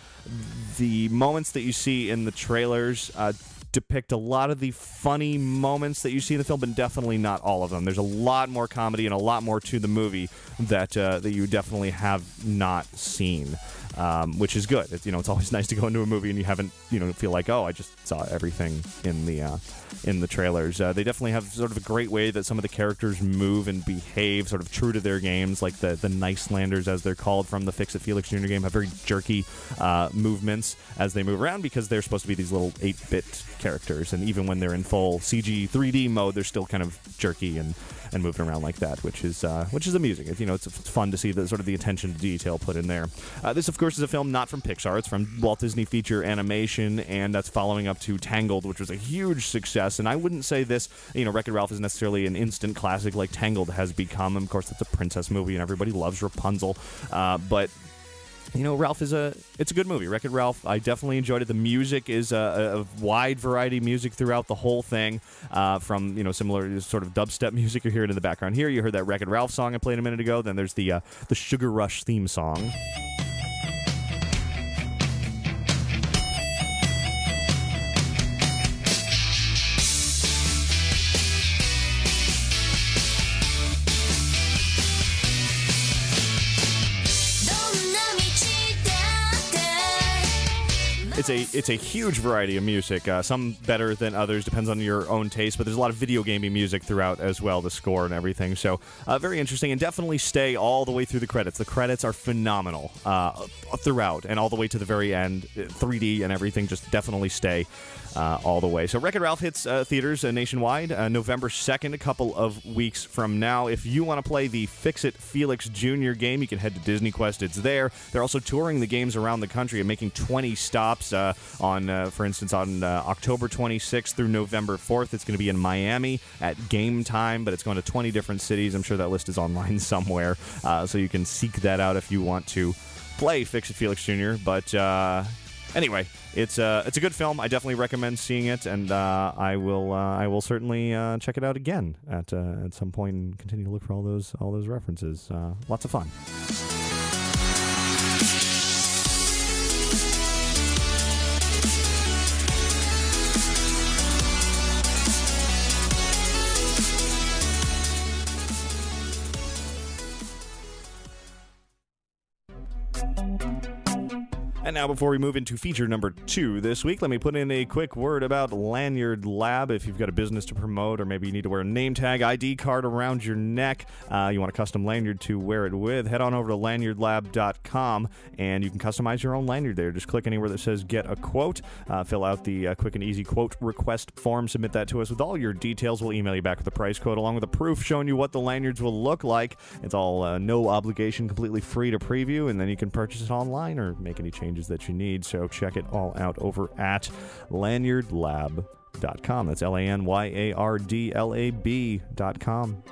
the moments that you see in the trailers uh, depict a lot of the funny moments that you see in the film, but definitely not all of them. There's a lot more comedy and a lot more to the movie that uh, that you definitely have not seen, um, which is good. It, you know, it's always nice to go into a movie and you haven't, you know, feel like, oh, I just saw everything in the uh, in the trailers. Uh, they definitely have sort of a great way that some of the characters move and behave, sort of true to their games, like the the Nicelanders, as they're called, from the Fix-It Felix Junior game, have very jerky uh, movements as they move around because they're supposed to be these little eight-bit characters, and even when they're in full C G three D mode, they're still kind of jerky and and moving around like that, which is uh, which is amusing. It, you know, it's, it's fun to see the sort of the attention to detail put in there. Uh, this, of course, is a film not from Pixar. It's from Walt Disney Feature Animation, and that's following up to Tangled, which was a huge success. And I wouldn't say this, you know, Wreck-It Ralph is necessarily an instant classic like Tangled has become. Of course, it's a princess movie, and everybody loves Rapunzel, uh, but. You know, Ralph is a, it's a good movie. Wreck-It Ralph, I definitely enjoyed it. The music is a, a wide variety of music throughout the whole thing, uh, from, you know, similar sort of dubstep music you're hearing in the background here. You heard that Wreck-It Ralph song I played a minute ago. Then there's the, uh, the Sugar Rush theme song. It's a it's a huge variety of music, uh, some better than others, depends on your own taste, but there's a lot of video gamey music throughout as well, the score and everything, so uh, very interesting, and definitely stay all the way through the credits. The credits are phenomenal uh, throughout, and all the way to the very end, three D and everything, just definitely stay uh, all the way. So Wreck-It Ralph hits uh, theaters uh, nationwide, uh, November second, a couple of weeks from now. If you want to play the Fix-It Felix Junior game, you can head to Disney Quest, it's there. They're also touring the games around the country and making twenty stops. Uh, on, uh, for instance, on uh, October twenty-sixth through November fourth, it's going to be in Miami at Game Time, but it's going to twenty different cities. I'm sure that list is online somewhere, uh, so you can seek that out if you want to play Fix-It Felix Junior But uh, anyway, it's uh, it's a good film. I definitely recommend seeing it, and uh, I will uh, I will certainly uh, check it out again at uh, at some point and continue to look for all those all those references. Uh, lots of fun. And now, before we move into feature number two this week, let me put in a quick word about Lanyard Lab. If you've got a business to promote, or maybe you need to wear a name tag, I D card around your neck, uh, you want a custom lanyard to wear it with, head on over to lanyard lab dot com, and you can customize your own lanyard there. Just click anywhere that says Get a Quote, uh, fill out the uh, quick and easy quote request form, submit that to us with all your details. We'll email you back with a price quote, along with a proof showing you what the lanyards will look like. It's all uh, no obligation, completely free to preview, and then you can purchase it online or make any changes that you need, so check it all out over at lanyard lab dot com. That's L A N Y A R D L A B dot com.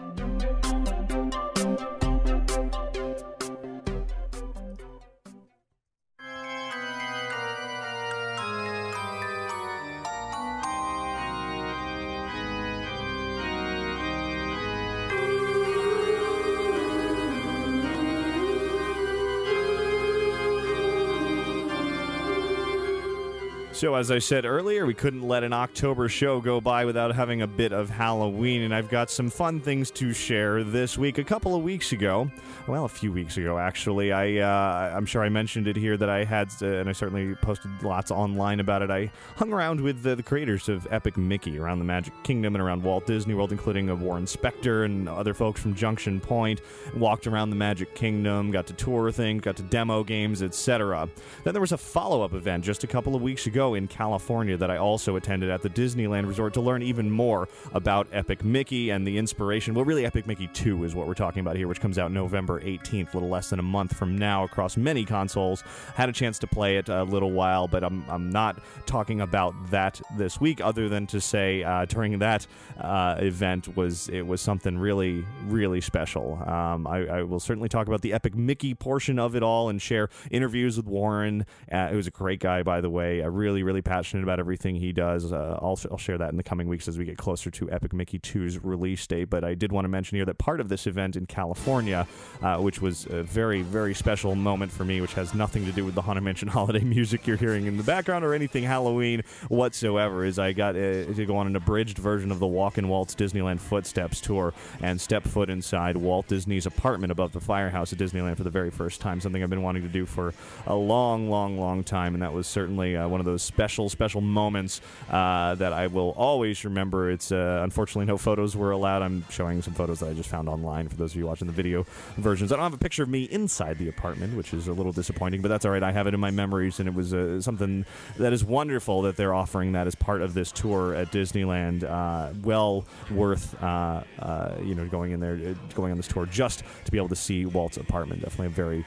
So as I said earlier, we couldn't let an October show go by without having a bit of Halloween, and I've got some fun things to share this week. A couple of weeks ago, well, a few weeks ago actually, I, uh, I'm sure I mentioned it here that I had, uh, and I certainly posted lots online about it, I hung around with the, the creators of Epic Mickey around the Magic Kingdom and around Walt Disney World, including Warren Spector and other folks from Junction Point, walked around the Magic Kingdom, got to tour things, got to demo games, et cetera. Then there was a follow-up event just a couple of weeks ago show in California that I also attended at the Disneyland Resort to learn even more about Epic Mickey and the inspiration. Well, really, Epic Mickey two is what we're talking about here, which comes out November eighteenth, a little less than a month from now, across many consoles. Had a chance to play it a little while, but I'm, I'm not talking about that this week, other than to say uh, during that uh, event was it was something really, really special. Um, I, I will certainly talk about the Epic Mickey portion of it all and share interviews with Warren, uh, who's a great guy, by the way, uh, really, really passionate about everything he does. Uh, I'll, I'll share that in the coming weeks as we get closer to Epic Mickey two's release date, but I did want to mention here that part of this event in California, uh, which was a very, very special moment for me, which has nothing to do with the Haunted Mansion Holiday music you're hearing in the background or anything Halloween whatsoever, is I got uh, to go on an abridged version of the Walk and Walt's Disneyland Footsteps Tour and step foot inside Walt Disney's apartment above the firehouse at Disneyland for the very first time, something I've been wanting to do for a long, long, long time, and that was certainly uh, one of those special, special moments uh, that I will always remember. It's uh, unfortunately no photos were allowed. I'm showing some photos that I just found online for those of you watching the video versions. I don't have a picture of me inside the apartment, which is a little disappointing, but that's all right. I have it in my memories, and it was uh, something that is wonderful that they're offering that as part of this tour at Disneyland. Uh, well worth uh, uh, you know going in there, going on this tour just to be able to see Walt's apartment. Definitely a very,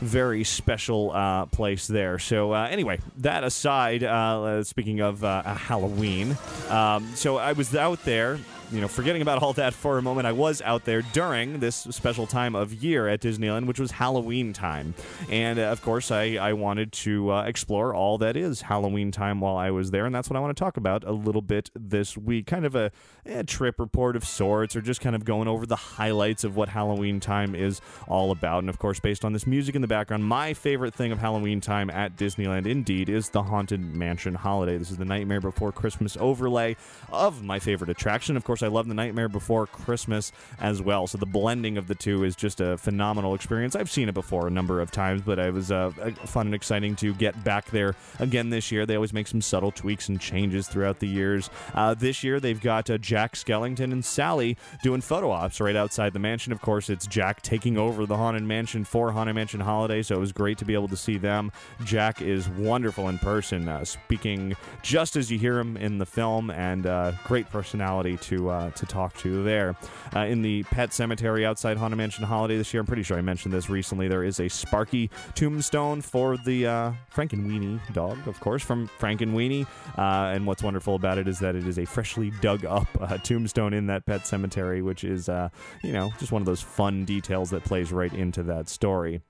very special uh, place there. So uh, anyway, that aside, uh, speaking of uh, Halloween, um, so I was out there, you know, forgetting about all that for a moment, I was out there during this special time of year at Disneyland, which was Halloween time. And, uh, of course, I, I wanted to uh, explore all that is Halloween time while I was there, and that's what I want to talk about a little bit this week. Kind of a, a trip report of sorts, or just kind of going over the highlights of what Halloween time is all about. And, of course, based on this music in the background, my favorite thing of Halloween time at Disneyland, indeed, is the Haunted Mansion Holiday. This is the Nightmare Before Christmas overlay of my favorite attraction. Of course, I love the Nightmare Before Christmas as well, so the blending of the two is just a phenomenal experience. I've seen it before a number of times, but it was uh, fun and exciting to get back there again this year. They always make some subtle tweaks and changes throughout the years. Uh, this year, they've got uh, Jack Skellington and Sally doing photo ops right outside the mansion. Of course, it's Jack taking over the Haunted Mansion for Haunted Mansion Holiday, so it was great to be able to see them. Jack is wonderful in person, uh, speaking just as you hear him in the film, and uh, great personality to Uh, to talk to there. Uh, in the Pet Cemetery outside Haunted Mansion Holiday this year, I'm pretty sure I mentioned this recently, there is a Sparky tombstone for the uh, Frankenweenie dog, of course, from Frankenweenie. Uh, and what's wonderful about it is that it is a freshly dug up uh, tombstone in that Pet Cemetery, which is, uh, you know, just one of those fun details that plays right into that story.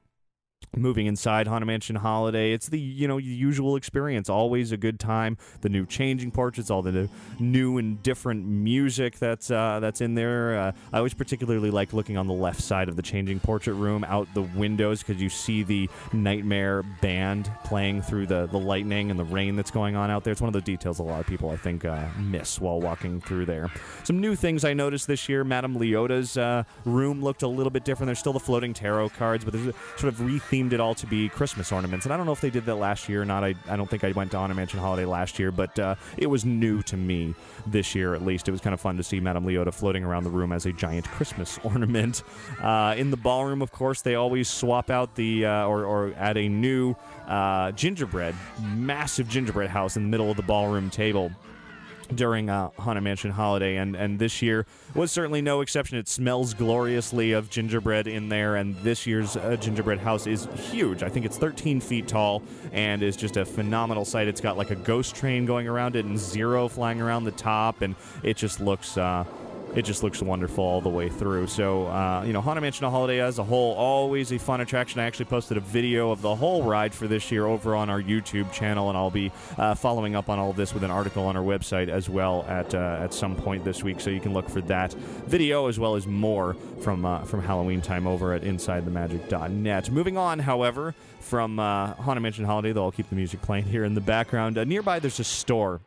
Moving inside Haunted Mansion Holiday, it's the, you know, usual experience. Always a good time. The new changing portraits, all the new and different music that's uh, that's in there. Uh, I always particularly like looking on the left side of the changing portrait room out the windows, because you see the Nightmare band playing through the, the lightning and the rain that's going on out there. It's one of the details a lot of people, I think, uh, miss while walking through there. Some new things I noticed this year. Madame Leota's uh, room looked a little bit different. There's still the floating tarot cards, but there's sort of re-themed it all to be Christmas ornaments, and I don't know if they did that last year or not. I, I don't think I went to Haunted Mansion Holiday last year, but uh, it was new to me this year, at least. It was kind of fun to see Madame Leota floating around the room as a giant Christmas ornament. Uh, in the ballroom, of course, they always swap out the uh, or, or add a new uh, gingerbread, massive gingerbread house in the middle of the ballroom table during uh, Haunted Mansion Holiday, and, and this year was certainly no exception. It smells gloriously of gingerbread in there, and this year's uh, gingerbread house is huge. I think it's thirteen feet tall and is just a phenomenal sight. It's got like a ghost train going around it and Zero flying around the top, and it just looks... Uh, It just looks wonderful all the way through. So, uh, you know, Haunted Mansion Holiday as a whole, always a fun attraction. I actually posted a video of the whole ride for this year over on our YouTube channel, and I'll be uh, following up on all of this with an article on our website as well at uh, at some point this week. So you can look for that video as well as more from uh, from Halloween time over at inside the magic dot net. Moving on, however, from uh, Haunted Mansion Holiday, though I'll keep the music playing here in the background. Uh, nearby, there's a store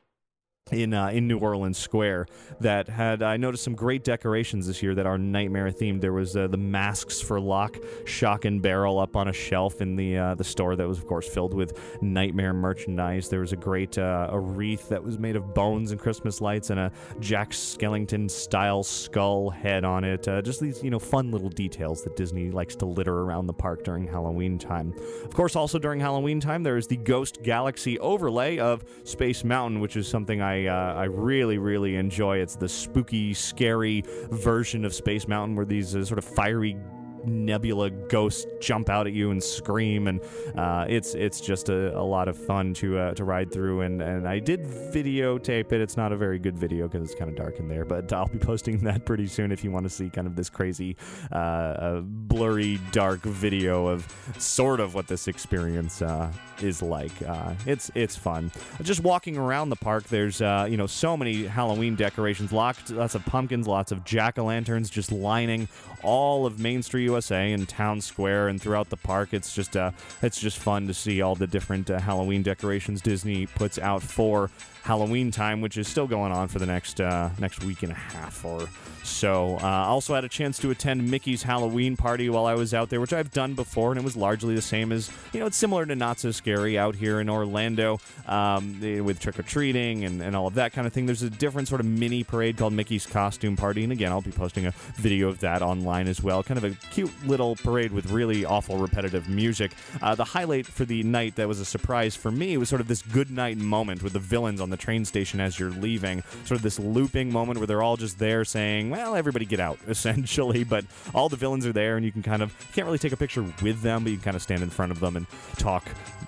in uh, in New Orleans Square that had, I noticed, some great decorations this year that are nightmare themed. There was uh, the masks for Lock, Shock and Barrel up on a shelf in the uh, the store that was, of course, filled with nightmare merchandise. There was a great uh, a wreath that was made of bones and Christmas lights and a Jack Skellington style skull head on it. Uh, just these, you know, fun little details that Disney likes to litter around the park during Halloween time. Of course, also during Halloween time, there is the Ghost Galaxy overlay of Space Mountain, which is something I I, uh, I really, really enjoy. It's the spooky, scary version of Space Mountain where these uh, sort of fiery nebula ghosts jump out at you and scream, and uh, it's it's just a, a lot of fun to uh, to ride through, and, and I did videotape it. It's not a very good video because it's kind of dark in there, but I'll be posting that pretty soon if you want to see kind of this crazy, uh, uh, blurry, dark video of sort of what this experience uh, is like. Uh, it's it's fun. Just walking around the park, there's uh, you know, so many Halloween decorations, lots, lots of pumpkins, lots of jack-o'-lanterns just lining all of Main Street U S A and Town Square and throughout the park. It's just uh, it's just fun to see all the different uh, Halloween decorations Disney puts out for Halloween time, which is still going on for the next uh, next week and a half or so. I uh, also had a chance to attend Mickey's Halloween party while I was out there, which I've done before, and it was largely the same as, you know, it's similar to Not So Scary out here in Orlando, um, with trick-or-treating and, and all of that kind of thing. There's a different sort of mini parade called Mickey's Costume Party, and again, I'll be posting a video of that online as well. Kind of a cute little parade with really awful repetitive music. Uh, the highlight for the night that was a surprise for me was sort of this goodnight moment with the villains on the train station as you're leaving, sort of this looping moment where they're all just there saying, well, everybody get out, essentially, but all the villains are there, and you can kind of, you can't really take a picture with them, but you can kind of stand in front of them and talk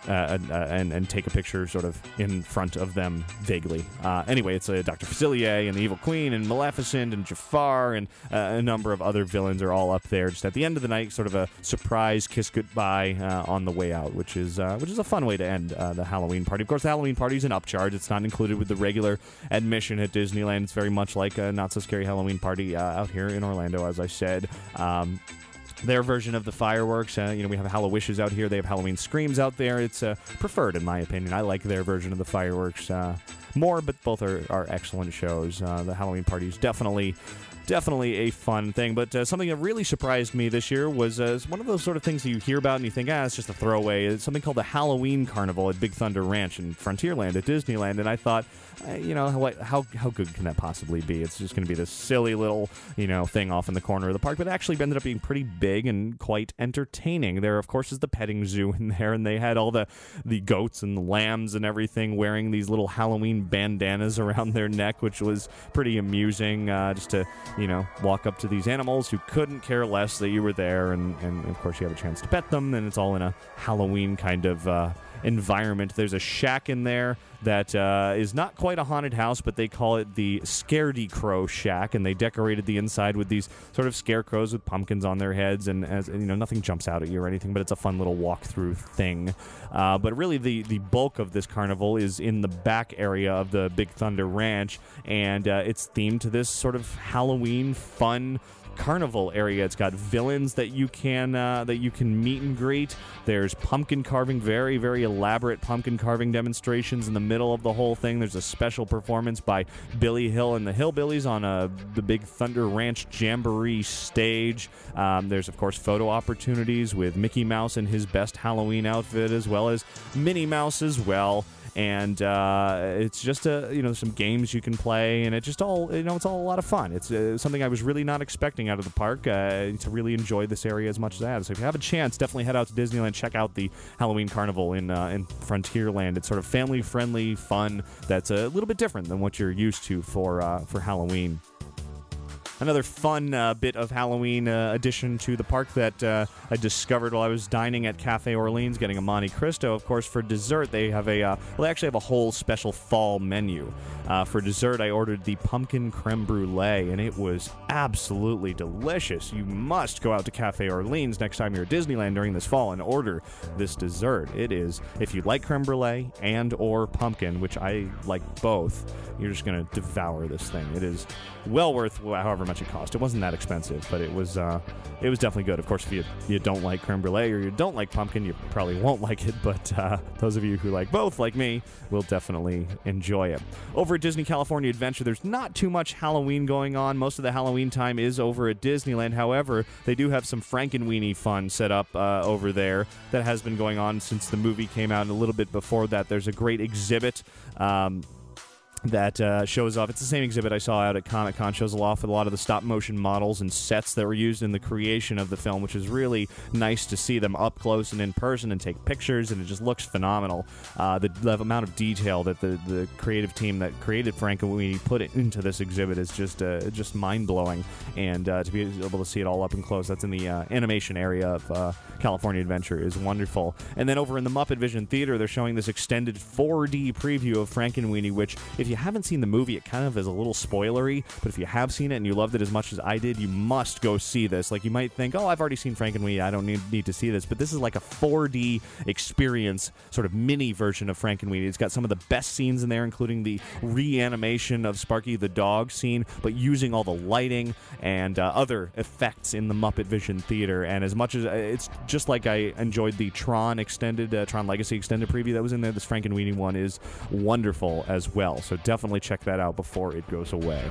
uh, and, uh, and and take a picture sort of in front of them vaguely. Uh, anyway, it's uh, Doctor Facilier and the Evil Queen and Maleficent and Jafar and uh, a number of other villains are all up there just at the end of the night, sort of a surprise kiss goodbye uh, on the way out, which is uh, which is a fun way to end uh, the Halloween party. Of course, the Halloween party is an upcharge. It's not in included with the regular admission at Disneyland. It's very much like a Not So Scary Halloween party uh, out here in Orlando, as I said. Um, their version of the fireworks, uh, you know, we have Hallowishes out here. They have Halloween Screams out there. It's uh, preferred, in my opinion. I like their version of the fireworks uh, more, but both are, are excellent shows. Uh, the Halloween party is definitely... Definitely a fun thing, but uh, something that really surprised me this year was uh, one of those sort of things that you hear about and you think, ah, it's just a throwaway. It's something called the Halloween Carnival at Big Thunder Ranch in Frontierland at Disneyland, and I thought, uh, you know, how, how how good can that possibly be? It's just going to be this silly little, you know, thing off in the corner of the park, but it actually ended up being pretty big and quite entertaining. There, of course, is the petting zoo in there, and they had all the, the goats and the lambs and everything wearing these little Halloween bandanas around their neck, which was pretty amusing, uh, just to... you know, walk up to these animals who couldn't care less that you were there, and, and of course you have a chance to pet them, and it's all in a Halloween kind of uh, environment. There's a shack in there that uh, is not quite a haunted house, but they call it the Scarecrow Shack, and they decorated the inside with these sort of scarecrows with pumpkins on their heads, and, as you know, nothing jumps out at you or anything, but it's a fun little walkthrough thing. Uh, but really, the, the bulk of this carnival is in the back area of the Big Thunder Ranch, and uh, it's themed to this sort of Halloween fun carnival area. It's got villains that you can uh, that you can meet and greet. There's pumpkin carving, very, very elaborate pumpkin carving demonstrations in the middle of the whole thing. There's a special performance by Billy Hill and the Hillbillies on a, the Big Thunder Ranch Jamboree stage. Um, there's, of course, photo opportunities with Mickey Mouse in his best Halloween outfit, as well as Minnie Mouse as well. And uh, it's just a, you know, some games you can play, and it just all, you know, it's all a lot of fun. It's uh, something I was really not expecting out of the park, uh, to really enjoy this area as much as I have. So if you have a chance, definitely head out to Disneyland, check out the Halloween Carnival in uh, in Frontierland. It's sort of family friendly fun that's a little bit different than what you're used to for uh, for Halloween. Another fun uh, bit of Halloween uh, addition to the park that uh, I discovered while I was dining at Cafe Orleans, getting a Monte Cristo, of course, for dessert. They have a, uh, well, they actually have a whole special fall menu. Uh, for dessert, I ordered the pumpkin creme brulee, and it was absolutely delicious. You must go out to Cafe Orleans next time you're at Disneyland during this fall and order this dessert. It is, if you like creme brulee and or pumpkin, which I like both, you're just going to devour this thing. It is well worth however however much it cost. It wasn't that expensive, but it was uh, it was definitely good. Of course, if you, you don't like creme brulee or you don't like pumpkin, you probably won't like it. But uh, those of you who like both, like me, will definitely enjoy it. Over at Disney California Adventure, there's not too much Halloween going on. Most of the Halloween time is over at Disneyland. However, they do have some Frankenweenie fun set up uh, over there that has been going on since the movie came out, and a little bit before that. There's a great exhibit um, that uh, shows off. It's the same exhibit I saw out at Comic-Con. Shows off a lot of the stop-motion models and sets that were used in the creation of the film, which is really nice to see them up close and in person and take pictures, and it just looks phenomenal. Uh, the, the amount of detail that the, the creative team that created Frankenweenie put it into this exhibit is just uh, just mind-blowing, and uh, to be able to see it all up and close, that's in the uh, animation area of uh, California Adventure, is wonderful. And then over in the Muppet Vision Theater, they're showing this extended four D preview of Frankenweenie, which, if you If you haven't seen the movie, it kind of is a little spoilery, but if you have seen it and you loved it as much as I did, you must go see this. Like, you might think, oh, I've already seen Frankenweenie, I don't need, need to see this, but this is like a four D experience, sort of mini version of Frankenweenie. It's got some of the best scenes in there, including the reanimation of Sparky the dog scene, but using all the lighting and uh, other effects in the Muppet Vision Theater. And as much as it's just like I enjoyed the Tron extended, uh, Tron Legacy extended preview that was in there, this Frankenweenie one is wonderful as well. So definitely check that out before it goes away.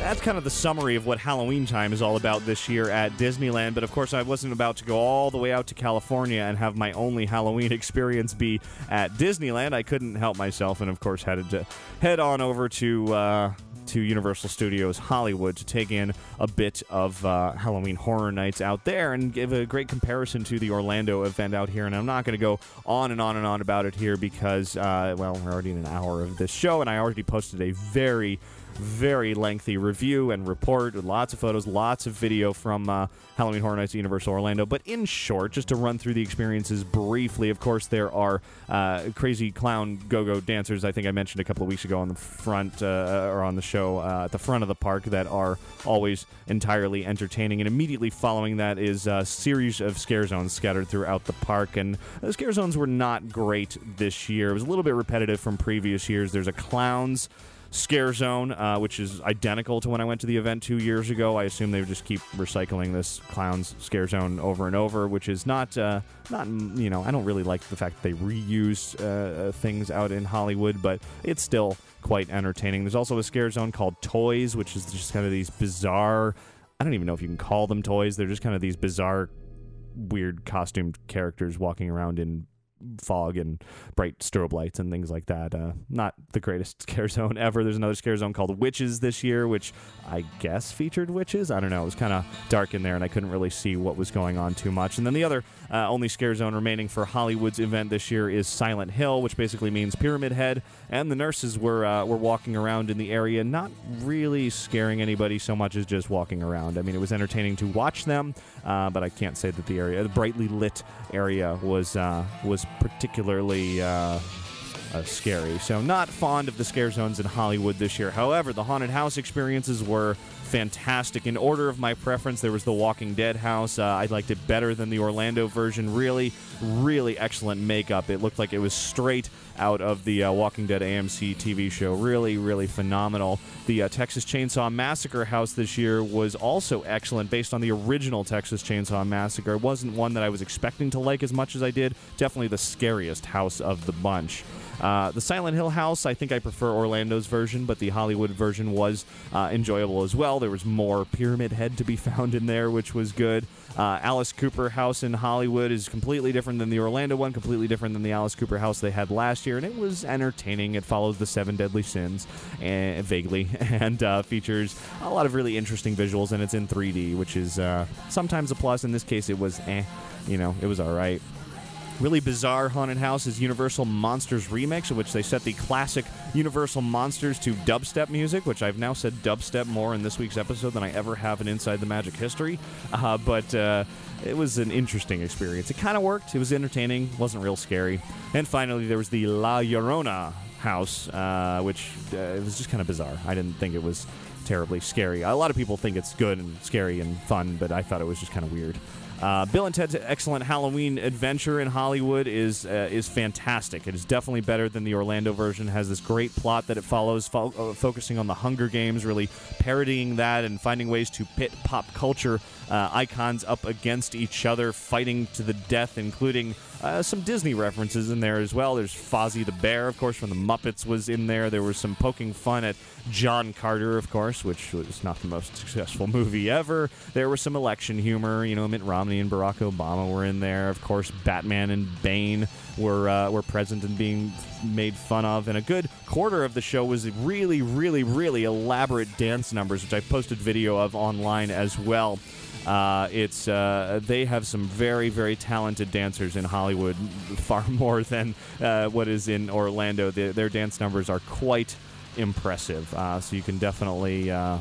That's kind of the summary of what Halloween time is all about this year at Disneyland, but of course I wasn't about to go all the way out to California and have my only Halloween experience be at Disneyland. I couldn't help myself, and of course had to head on over to uh, to Universal Studios Hollywood to take in a bit of uh, Halloween Horror Nights out there, and give a great comparison to the Orlando event out here. And I'm not going to go on and on and on about it here because, uh, well, we're already in an hour of this show, and I already posted a very, very lengthy review and report with lots of photos, lots of video from uh, Halloween Horror Nights at Universal Orlando. But in short, just to run through the experiences briefly, of course, there are uh, crazy clown go-go dancers, I think I mentioned a couple of weeks ago on the front, uh, or on the show, uh, at the front of the park, that are always entirely entertaining. And immediately following that is a series of scare zones scattered throughout the park, and the scare zones were not great this year. It was a little bit repetitive from previous years. There's a clown's scare zone, uh, which is identical to when I went to the event two years ago. I assume they would just keep recycling this clown's scare zone over and over, which is not, uh, not, you know, I don't really like the fact that they reuse uh, things out in Hollywood, but it's still quite entertaining. There's also a scare zone called Toys, which is just kind of these bizarre, I don't even know if you can call them toys. They're just kind of these bizarre, weird costumed characters walking around in fog and bright strobe lights and things like that. Uh, not the greatest scare zone ever. There's another scare zone called Witches this year, which I guess featured witches. I don't know. It was kind of dark in there, and I couldn't really see what was going on too much. And then the other uh, only scare zone remaining for Hollywood's event this year is Silent Hill, which basically means Pyramid Head. And the nurses were uh, were walking around in the area, not really scaring anybody so much as just walking around. I mean, it was entertaining to watch them, uh, but I can't say that the area, the brightly lit area, was uh, was particularly uh, uh, scary. So not fond of the scare zones in Hollywood this year. However, the haunted house experiences were fantastic. In order of my preference, there was the Walking Dead house. Uh, I liked it better than the Orlando version. Really, really excellent makeup. It looked like it was straight out of the uh, Walking Dead A M C T V show. Really, really phenomenal. The uh, Texas Chainsaw Massacre house this year was also excellent, based on the original Texas Chainsaw Massacre. It wasn't one that I was expecting to like as much as I did. Definitely the scariest house of the bunch. Uh, the Silent Hill house, I think I prefer Orlando's version, but the Hollywood version was uh, enjoyable as well. There was more Pyramid Head to be found in there, which was good. Uh, Alice Cooper house in Hollywood is completely different than the Orlando one, completely different than the Alice Cooper house they had last year. And it was entertaining. It follows the Seven Deadly Sins uh, vaguely, and uh, features a lot of really interesting visuals, and it's in three D, which is uh, sometimes a plus. In this case, it was eh, you know, it was all right. Really bizarre haunted house is Universal Monsters Remix, in which they set the classic Universal Monsters to dubstep music, which I've now said dubstep more in this week's episode than I ever have in Inside the Magic history. Uh, but uh, it was an interesting experience. It kind of worked. It was entertaining. Wasn't real scary. And finally, there was the La Llorona house, uh, which uh, it was just kind of bizarre. I didn't think it was terribly scary. A lot of people think it's good and scary and fun, but I thought it was just kind of weird. Uh, Bill and Ted's Excellent Halloween Adventure in Hollywood is uh, is fantastic. It is definitely better than the Orlando version. It has this great plot that it follows, fo- uh, focusing on the Hunger Games, really parodying that and finding ways to pit pop culture uh, icons up against each other, fighting to the death, including uh, some Disney references in there as well. There's Fozzie the Bear, of course, from the Muppets was in there. There was some poking fun at John Carter, of course, which was not the most successful movie ever. There was some election humor. You know, Mitt Romney and Barack Obama were in there. Of course, Batman and Bane were uh, were present and being made fun of. And a good quarter of the show was really, really, really elaborate dance numbers, which I posted video of online as well. Uh, it's uh, they have some very, very talented dancers in Hollywood, far more than uh, what is in Orlando. The, their dance numbers are quite impressive, uh, so you can definitely uh,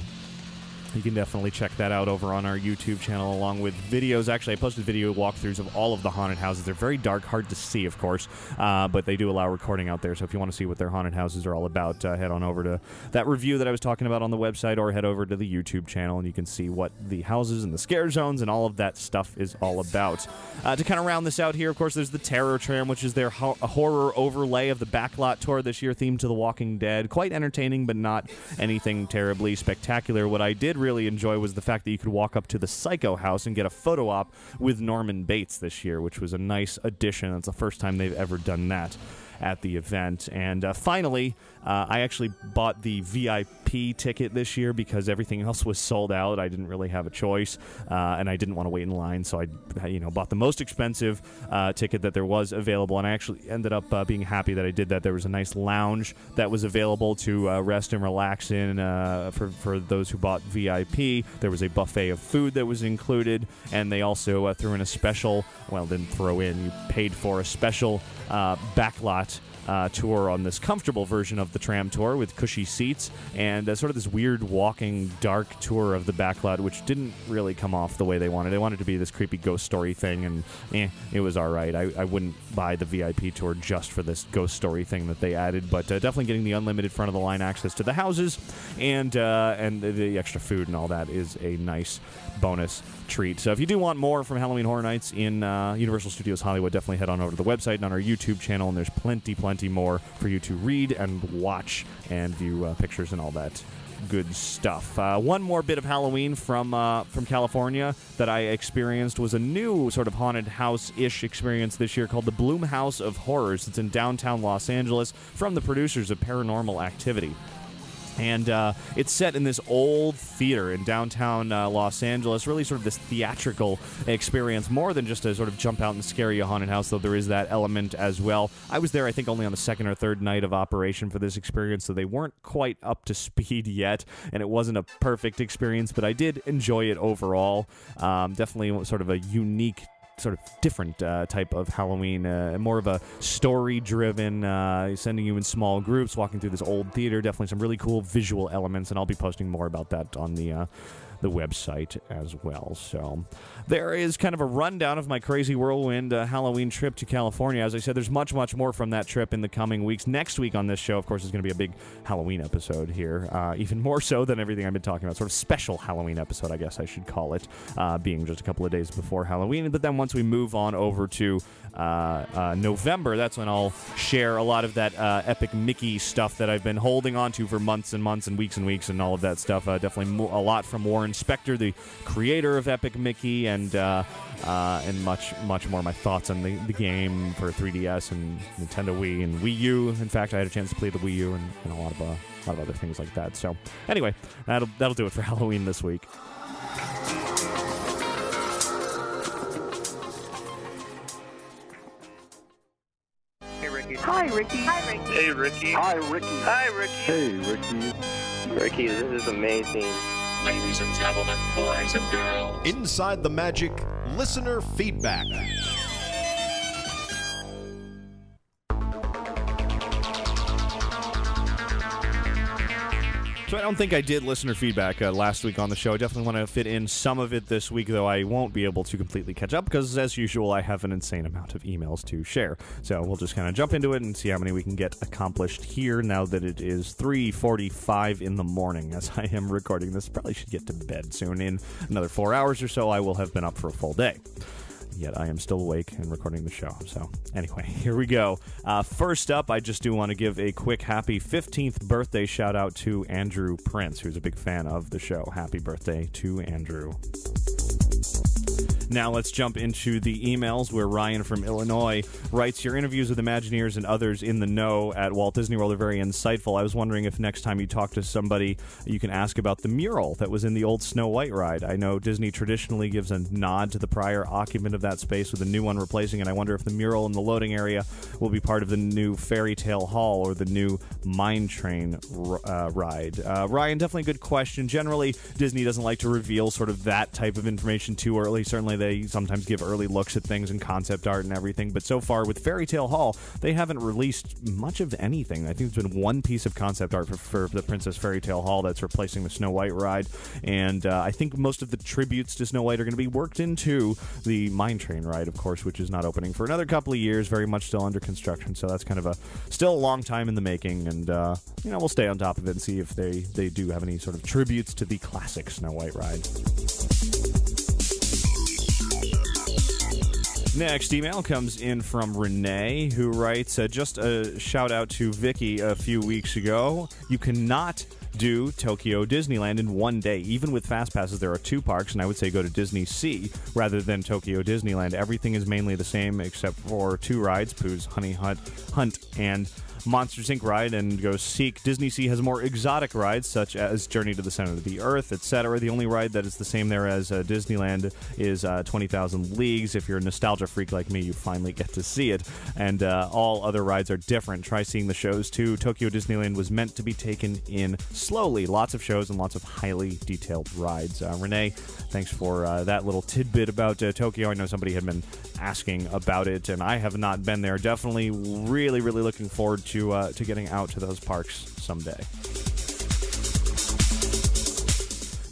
you can definitely check that out over on our YouTube channel, along with videos. Actually, I posted video walkthroughs of all of the haunted houses. They're very dark, hard to see, of course, uh, but they do allow recording out there, so if you want to see what their haunted houses are all about, uh, head on over to that review that I was talking about on the website, or head over to the YouTube channel, and you can see what the houses and the scare zones and all of that stuff is all about. Uh, to kind of round this out here, of course, there's the Terror Tram, which is their ho- horror overlay of the Backlot Tour this year, themed to The Walking Dead. Quite entertaining, but not anything terribly spectacular. What I did really enjoy was the fact that you could walk up to the Psycho House and get a photo op with Norman Bates this year, which was a nice addition. That's the first time they've ever done that at the event. And uh, finally, uh, I actually bought the V I P ticket this year because everything else was sold out. I didn't really have a choice, uh, and I didn't want to wait in line, so I, you know, bought the most expensive uh, ticket that there was available. And I actually ended up uh, being happy that I did that. There was a nice lounge that was available to uh, rest and relax in uh, for for those who bought V I P. There was a buffet of food that was included, and they also uh, threw in a special. Well, didn't throw in. You paid for a special uh, backlot. Uh, tour on this comfortable version of the tram tour with cushy seats and uh, sort of this weird walking dark tour of the backlot, which didn't really come off the way they wanted. They wanted to be this creepy ghost story thing, and eh, it was all right. I, I wouldn't buy the V I P tour just for this ghost story thing that they added, but uh, definitely getting the unlimited front of the line access to the houses and uh, and the, the extra food and all that is a nice bonus treat. So if you do want more from Halloween Horror Nights in uh, Universal Studios Hollywood, definitely head on over to the website and on our YouTube channel, and there's plenty, plenty more for you to read and watch and view uh, pictures and all that good stuff. Uh, one more bit of Halloween from uh, from California that I experienced was a new sort of haunted house-ish experience this year called the Bloom House of Horrors. It's in downtown Los Angeles from the producers of Paranormal Activity. And uh, it's set in this old theater in downtown uh, Los Angeles, really sort of this theatrical experience, more than just a sort of jump out and scare you haunted house, though there is that element as well. I was there, I think, only on the second or third night of operation for this experience, so they weren't quite up to speed yet, and it wasn't a perfect experience, but I did enjoy it overall. Um, definitely sort of a unique sort of different uh, type of Halloween, uh, more of a story-driven, uh, sending you in small groups, walking through this old theater, definitely some really cool visual elements, and I'll be posting more about that on the uh, the website as well. So there is kind of a rundown of my crazy whirlwind uh, Halloween trip to California. As I said, there's much, much more from that trip in the coming weeks. Next week on this show, of course, is going to be a big Halloween episode here, uh, even more so than everything I've been talking about. Sort of special Halloween episode, I guess I should call it, uh, being just a couple of days before Halloween. But then once we move on over to uh, uh, November, that's when I'll share a lot of that uh, epic Mickey stuff that I've been holding on to for months and months and weeks and weeks and all of that stuff. Uh, definitely mo- a lot from Warren Spector, the creator of Epic Mickey, and uh, uh, and much, much more. My thoughts on the, the game for three D S and Nintendo Wii and Wii U. In fact, I had a chance to play the Wii U and, and a lot of uh, a lot of other things like that. So, anyway, that'll that'll do it for Halloween this week. Hey Ricky. Hi Ricky. Hi Ricky. Hey Ricky. Hi Ricky. Hi Ricky. Hey Ricky. Ricky, this is amazing. Ladies and gentlemen, boys and girls. Inside the Magic, listener feedback. So I don't think I did listener feedback uh, last week on the show. I definitely want to fit in some of it this week, though I won't be able to completely catch up because, as usual, I have an insane amount of emails to share. So we'll just kind of jump into it and see how many we can get accomplished here now that it is three forty-five in the morning as I am recording this. Probably should get to bed soon. In another four hours or so, I will have been up for a full day. Yet I am still awake and recording the show. So anyway, here we go. Uh, first up, I just do want to give a quick happy fifteenth birthday shout out to Andrew Prince, who's a big fan of the show. Happy birthday to Andrew. Now let's jump into the emails where Ryan from Illinois writes, your interviews with Imagineers and others in the know at Walt Disney World are very insightful. I was wondering if next time you talk to somebody, you can ask about the mural that was in the old Snow White ride. I know Disney traditionally gives a nod to the prior occupant of that space with a new one replacing it. I wonder if the mural in the loading area will be part of the new Fairy Tale Hall or the new Mine Train uh, ride. Uh, Ryan, definitely a good question. Generally, Disney doesn't like to reveal sort of that type of information too early. Certainly they sometimes give early looks at things and concept art and everything, but so far with Fairy Tale Hall, they haven't released much of anything. I think there's been one piece of concept art for, for the Princess Fairy Tale Hall that's replacing the Snow White ride, and uh, I think most of the tributes to Snow White are going to be worked into the Mine Train ride, of course, which is not opening for another couple of years, very much still under construction, so that's kind of a still a long time in the making, and uh, you know, we'll stay on top of it and see if they, they do have any sort of tributes to the classic Snow White ride. Next email comes in from Renee, who writes, uh, just a shout out to Vicky a few weeks ago. You cannot do Tokyo Disneyland in one day. Even with fast passes, there are two parks, and I would say go to Disney Sea rather than Tokyo Disneyland. Everything is mainly the same except for two rides, Pooh's Honey Hunt, Hunt and Monsters Incorporated ride and go seek. Disney Sea has more exotic rides such as Journey to the Center of the Earth, et cetera. The only ride that is the same there as uh, Disneyland is uh, twenty thousand Leagues. If you're a nostalgia freak like me, you finally get to see it. And uh, all other rides are different. Try seeing the shows too. Tokyo Disneyland was meant to be taken in slowly. Lots of shows and lots of highly detailed rides. Uh, Renee, thanks for uh, that little tidbit about uh, Tokyo. I know somebody had been asking about it, and I have not been there. Definitely really, really looking forward to To, uh, to getting out to those parks someday.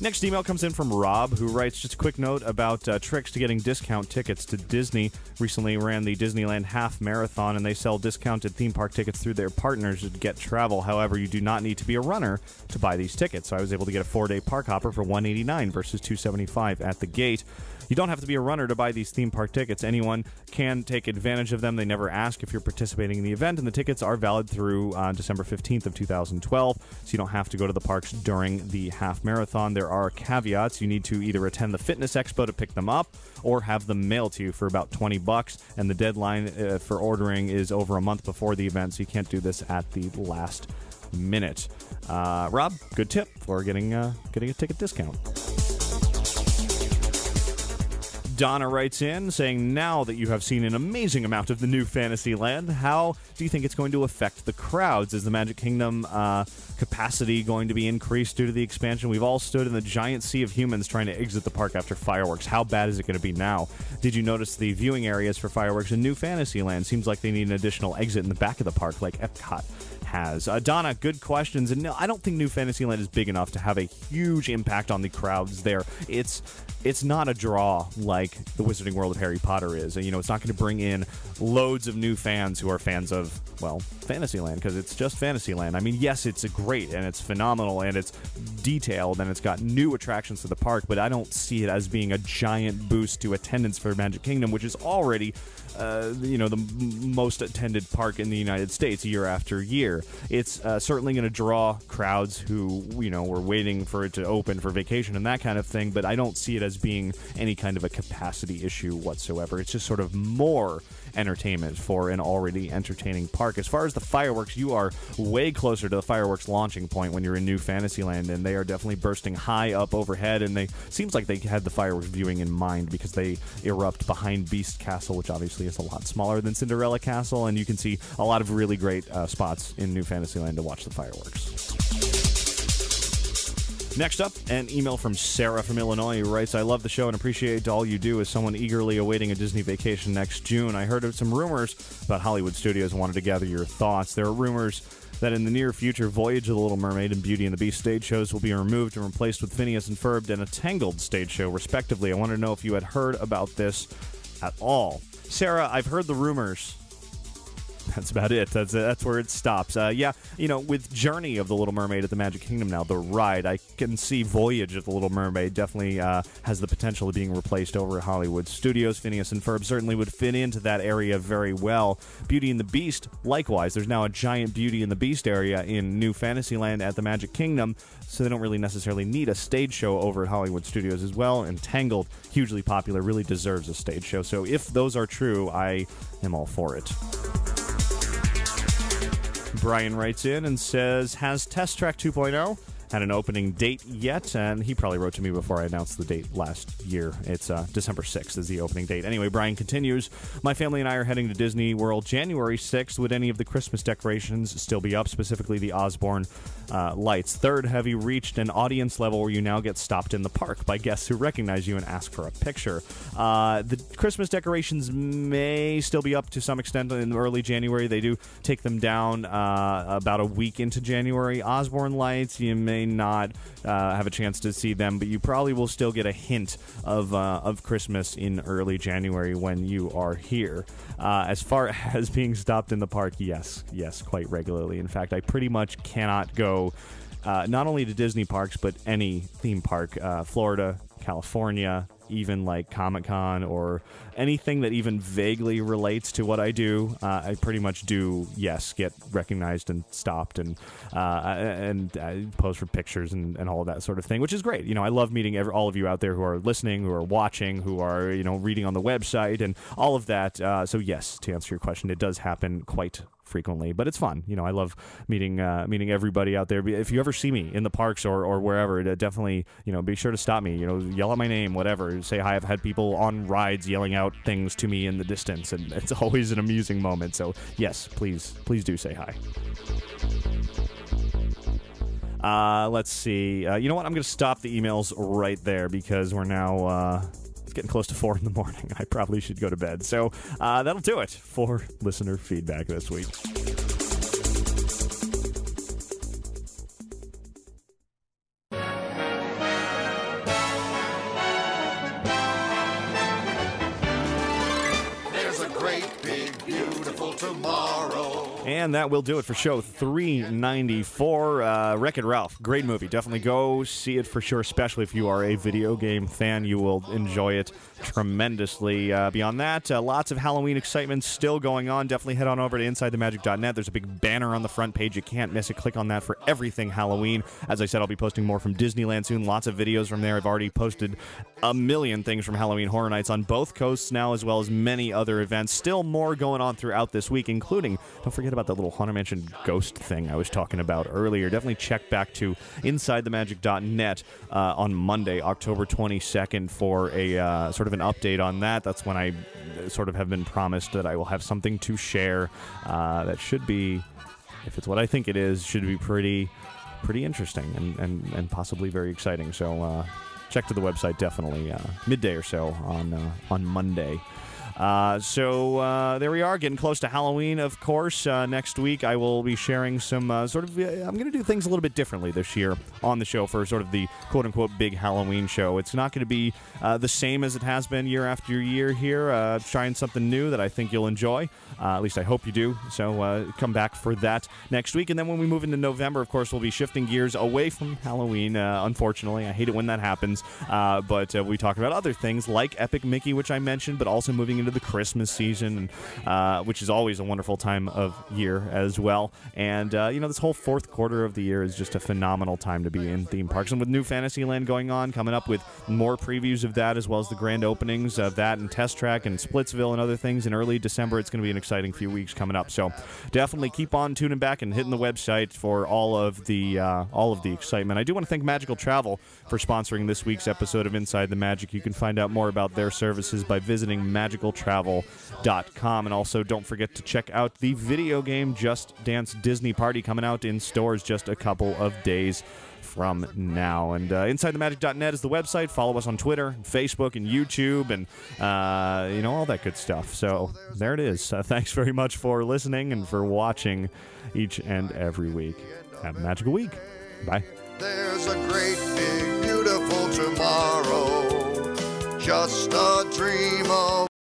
Next email comes in from Rob, who writes, just a quick note about uh, tricks to getting discount tickets to Disney. Recently ran the Disneyland Half Marathon, and they sell discounted theme park tickets through their partners at Get Travel. However, you do not need to be a runner to buy these tickets. So I was able to get a four-day park hopper for one hundred eighty-nine dollars versus two hundred seventy-five dollars at the gate. You don't have to be a runner to buy these theme park tickets. Anyone can take advantage of them. They never ask if you're participating in the event, and the tickets are valid through uh, December fifteenth of two thousand twelve, so you don't have to go to the parks during the half marathon. There are caveats. You need to either attend the fitness expo to pick them up or have them mailed to you for about twenty bucks, and the deadline uh, for ordering is over a month before the event, so you can't do this at the last minute. Uh, Rob, good tip for getting, uh, getting a ticket discount. Donna writes in saying, now that you have seen an amazing amount of the New Fantasyland, how do you think it's going to affect the crowds? Is the Magic Kingdom uh, capacity going to be increased due to the expansion? We've all stood in the giant sea of humans trying to exit the park after fireworks. How bad is it going to be now? Did you notice the viewing areas for fireworks in New Fantasyland? Seems like they need an additional exit in the back of the park like Epcot has. Uh, Donna, good questions. And no, I don't think New Fantasyland is big enough to have a huge impact on the crowds there. It's it's not a draw like the Wizarding World of Harry Potter is. You know, it's not going to bring in loads of new fans who are fans of, well, Fantasyland, because it's just Fantasyland. I mean, yes, it's a great and it's phenomenal and it's detailed and it's got new attractions to the park, but I don't see it as being a giant boost to attendance for Magic Kingdom, which is already Uh, you know, the m most attended park in the United States year after year. It's uh, certainly going to draw crowds who, you know, were waiting for it to open for vacation and that kind of thing, but I don't see it as being any kind of a capacity issue whatsoever. It's just sort of more entertainment for an already entertaining park. As far as the fireworks, you are way closer to the fireworks launching point when you're in New Fantasyland, and they are definitely bursting high up overhead, and they seems like they had the fireworks viewing in mind because they erupt behind Beast Castle, which obviously is a lot smaller than Cinderella Castle, and you can see a lot of really great uh, spots in New Fantasyland to watch the fireworks. Next up, an email from Sarah from Illinois, who writes, I love the show and appreciate all you do as someone eagerly awaiting a Disney vacation next June. I heard of some rumors about Hollywood Studios and wanted to gather your thoughts. There are rumors that in the near future, Voyage of the Little Mermaid and Beauty and the Beast stage shows will be removed and replaced with Phineas and Ferb and a Tangled stage show, respectively. I want to know if you had heard about this at all. Sarah, I've heard the rumors. That's about it. That's that's where it stops. Uh, yeah, you know, with Journey of the Little Mermaid at the Magic Kingdom now, the ride, I can see Voyage of the Little Mermaid definitely uh, has the potential of being replaced over at Hollywood Studios. Phineas and Ferb certainly would fit into that area very well. Beauty and the Beast, likewise. There's now a giant Beauty and the Beast area in New Fantasyland at the Magic Kingdom, so they don't really necessarily need a stage show over at Hollywood Studios as well. And Tangled, hugely popular, really deserves a stage show. So if those are true, I am all for it. Brian writes in and says, has Test Track two point oh had an opening date yet? And he probably wrote to me before I announced the date last year. It's uh, December sixth is the opening date. Anyway, Brian continues, my family and I are heading to Disney World January sixth. Would any of the Christmas decorations still be up, specifically the Osborne uh, lights? Third, have you reached an audience level where you now get stopped in the park by guests who recognize you and ask for a picture? Uh, the Christmas decorations may still be up to some extent in early January. They do take them down uh, about a week into January. Osborne lights, you may not uh, have a chance to see them, but you probably will still get a hint of uh, of Christmas in early January when you are here. Uh, as far as being stopped in the park, yes, yes, quite regularly. In fact, I pretty much cannot go uh, not only to Disney parks, but any theme park, uh, Florida, California, even like Comic-Con or anything that even vaguely relates to what I do, uh, I pretty much do, yes, get recognized and stopped and uh, and I pose for pictures and, and all of that sort of thing, which is great. You know, I love meeting every, all of you out there who are listening, who are watching, who are, you know, reading on the website and all of that. Uh, so yes, to answer your question, it does happen quite frequently, but it's fun. You know, I love meeting uh, meeting everybody out there. If you ever see me in the parks or, or wherever, definitely, you know, be sure to stop me, you know, yell out my name, whatever, say hi. I've had people on rides yelling out things to me in the distance, and it's always an amusing moment. So yes, please, please do say hi. Uh, let's see. Uh, you know what? I'm going to stop the emails right there because we're now... Uh, getting close to four in the morning. I probably should go to bed. So uh, that'll do it for listener feedback this week. There's a great big beautiful tomorrow. And that will do it for show three ninety-four. Uh, Wreck-It Ralph, great movie. Definitely go see it for sure, especially if you are a video game fan. You will enjoy it tremendously. Uh, beyond that, uh, lots of Halloween excitement still going on. Definitely head on over to inside the magic dot net. There's a big banner on the front page. You can't miss it. Click on that for everything Halloween. As I said, I'll be posting more from Disneyland soon. Lots of videos from there. I've already posted a million things from Halloween Horror Nights on both coasts now, as well as many other events. Still more going on throughout this week, including, don't forget about that little Haunted Mansion ghost thing I was talking about earlier. Definitely check back to inside the magic dot net uh, on Monday, October twenty-second, for a uh, sort of an update on that. That's when I sort of have been promised that I will have something to share. Uh, that should be, if it's what I think it is, should be pretty pretty interesting and, and, and possibly very exciting. So uh, check to the website definitely uh, midday or so on uh, on Monday. Uh, so uh, there we are, getting close to Halloween, of course. Uh, next week I will be sharing some uh, sort of, uh, I'm going to do things a little bit differently this year on the show for sort of the quote-unquote big Halloween show. It's not going to be uh, the same as it has been year after year here. Uh, trying something new that I think you'll enjoy. Uh, at least I hope you do. So uh, come back for that next week. And then when we move into November, of course, we'll be shifting gears away from Halloween, uh, unfortunately. I hate it when that happens. Uh, but uh, we talk about other things like Epic Mickey, which I mentioned, but also moving into into the Christmas season, uh, which is always a wonderful time of year as well. And, uh, you know, this whole fourth quarter of the year is just a phenomenal time to be in theme parks. And with New Fantasyland going on, coming up with more previews of that, as well as the grand openings of that and Test Track and Splitsville and other things in early December, it's going to be an exciting few weeks coming up. So definitely keep on tuning back and hitting the website for all of the, uh, all of the excitement. I do want to thank Magical Travel for sponsoring this week's episode of Inside the Magic. You can find out more about their services by visiting magical travel dot com. And also, don't forget to check out the video game Just Dance Disney Party coming out in stores just a couple of days from now. And uh, inside the magic dot net is the website. Follow us on Twitter, and Facebook, and YouTube, and uh, you know, all that good stuff. So there it is. Uh, thanks very much for listening and for watching each and every week. Have a magical week. Bye. There's a great big beautiful tomorrow, just a dream of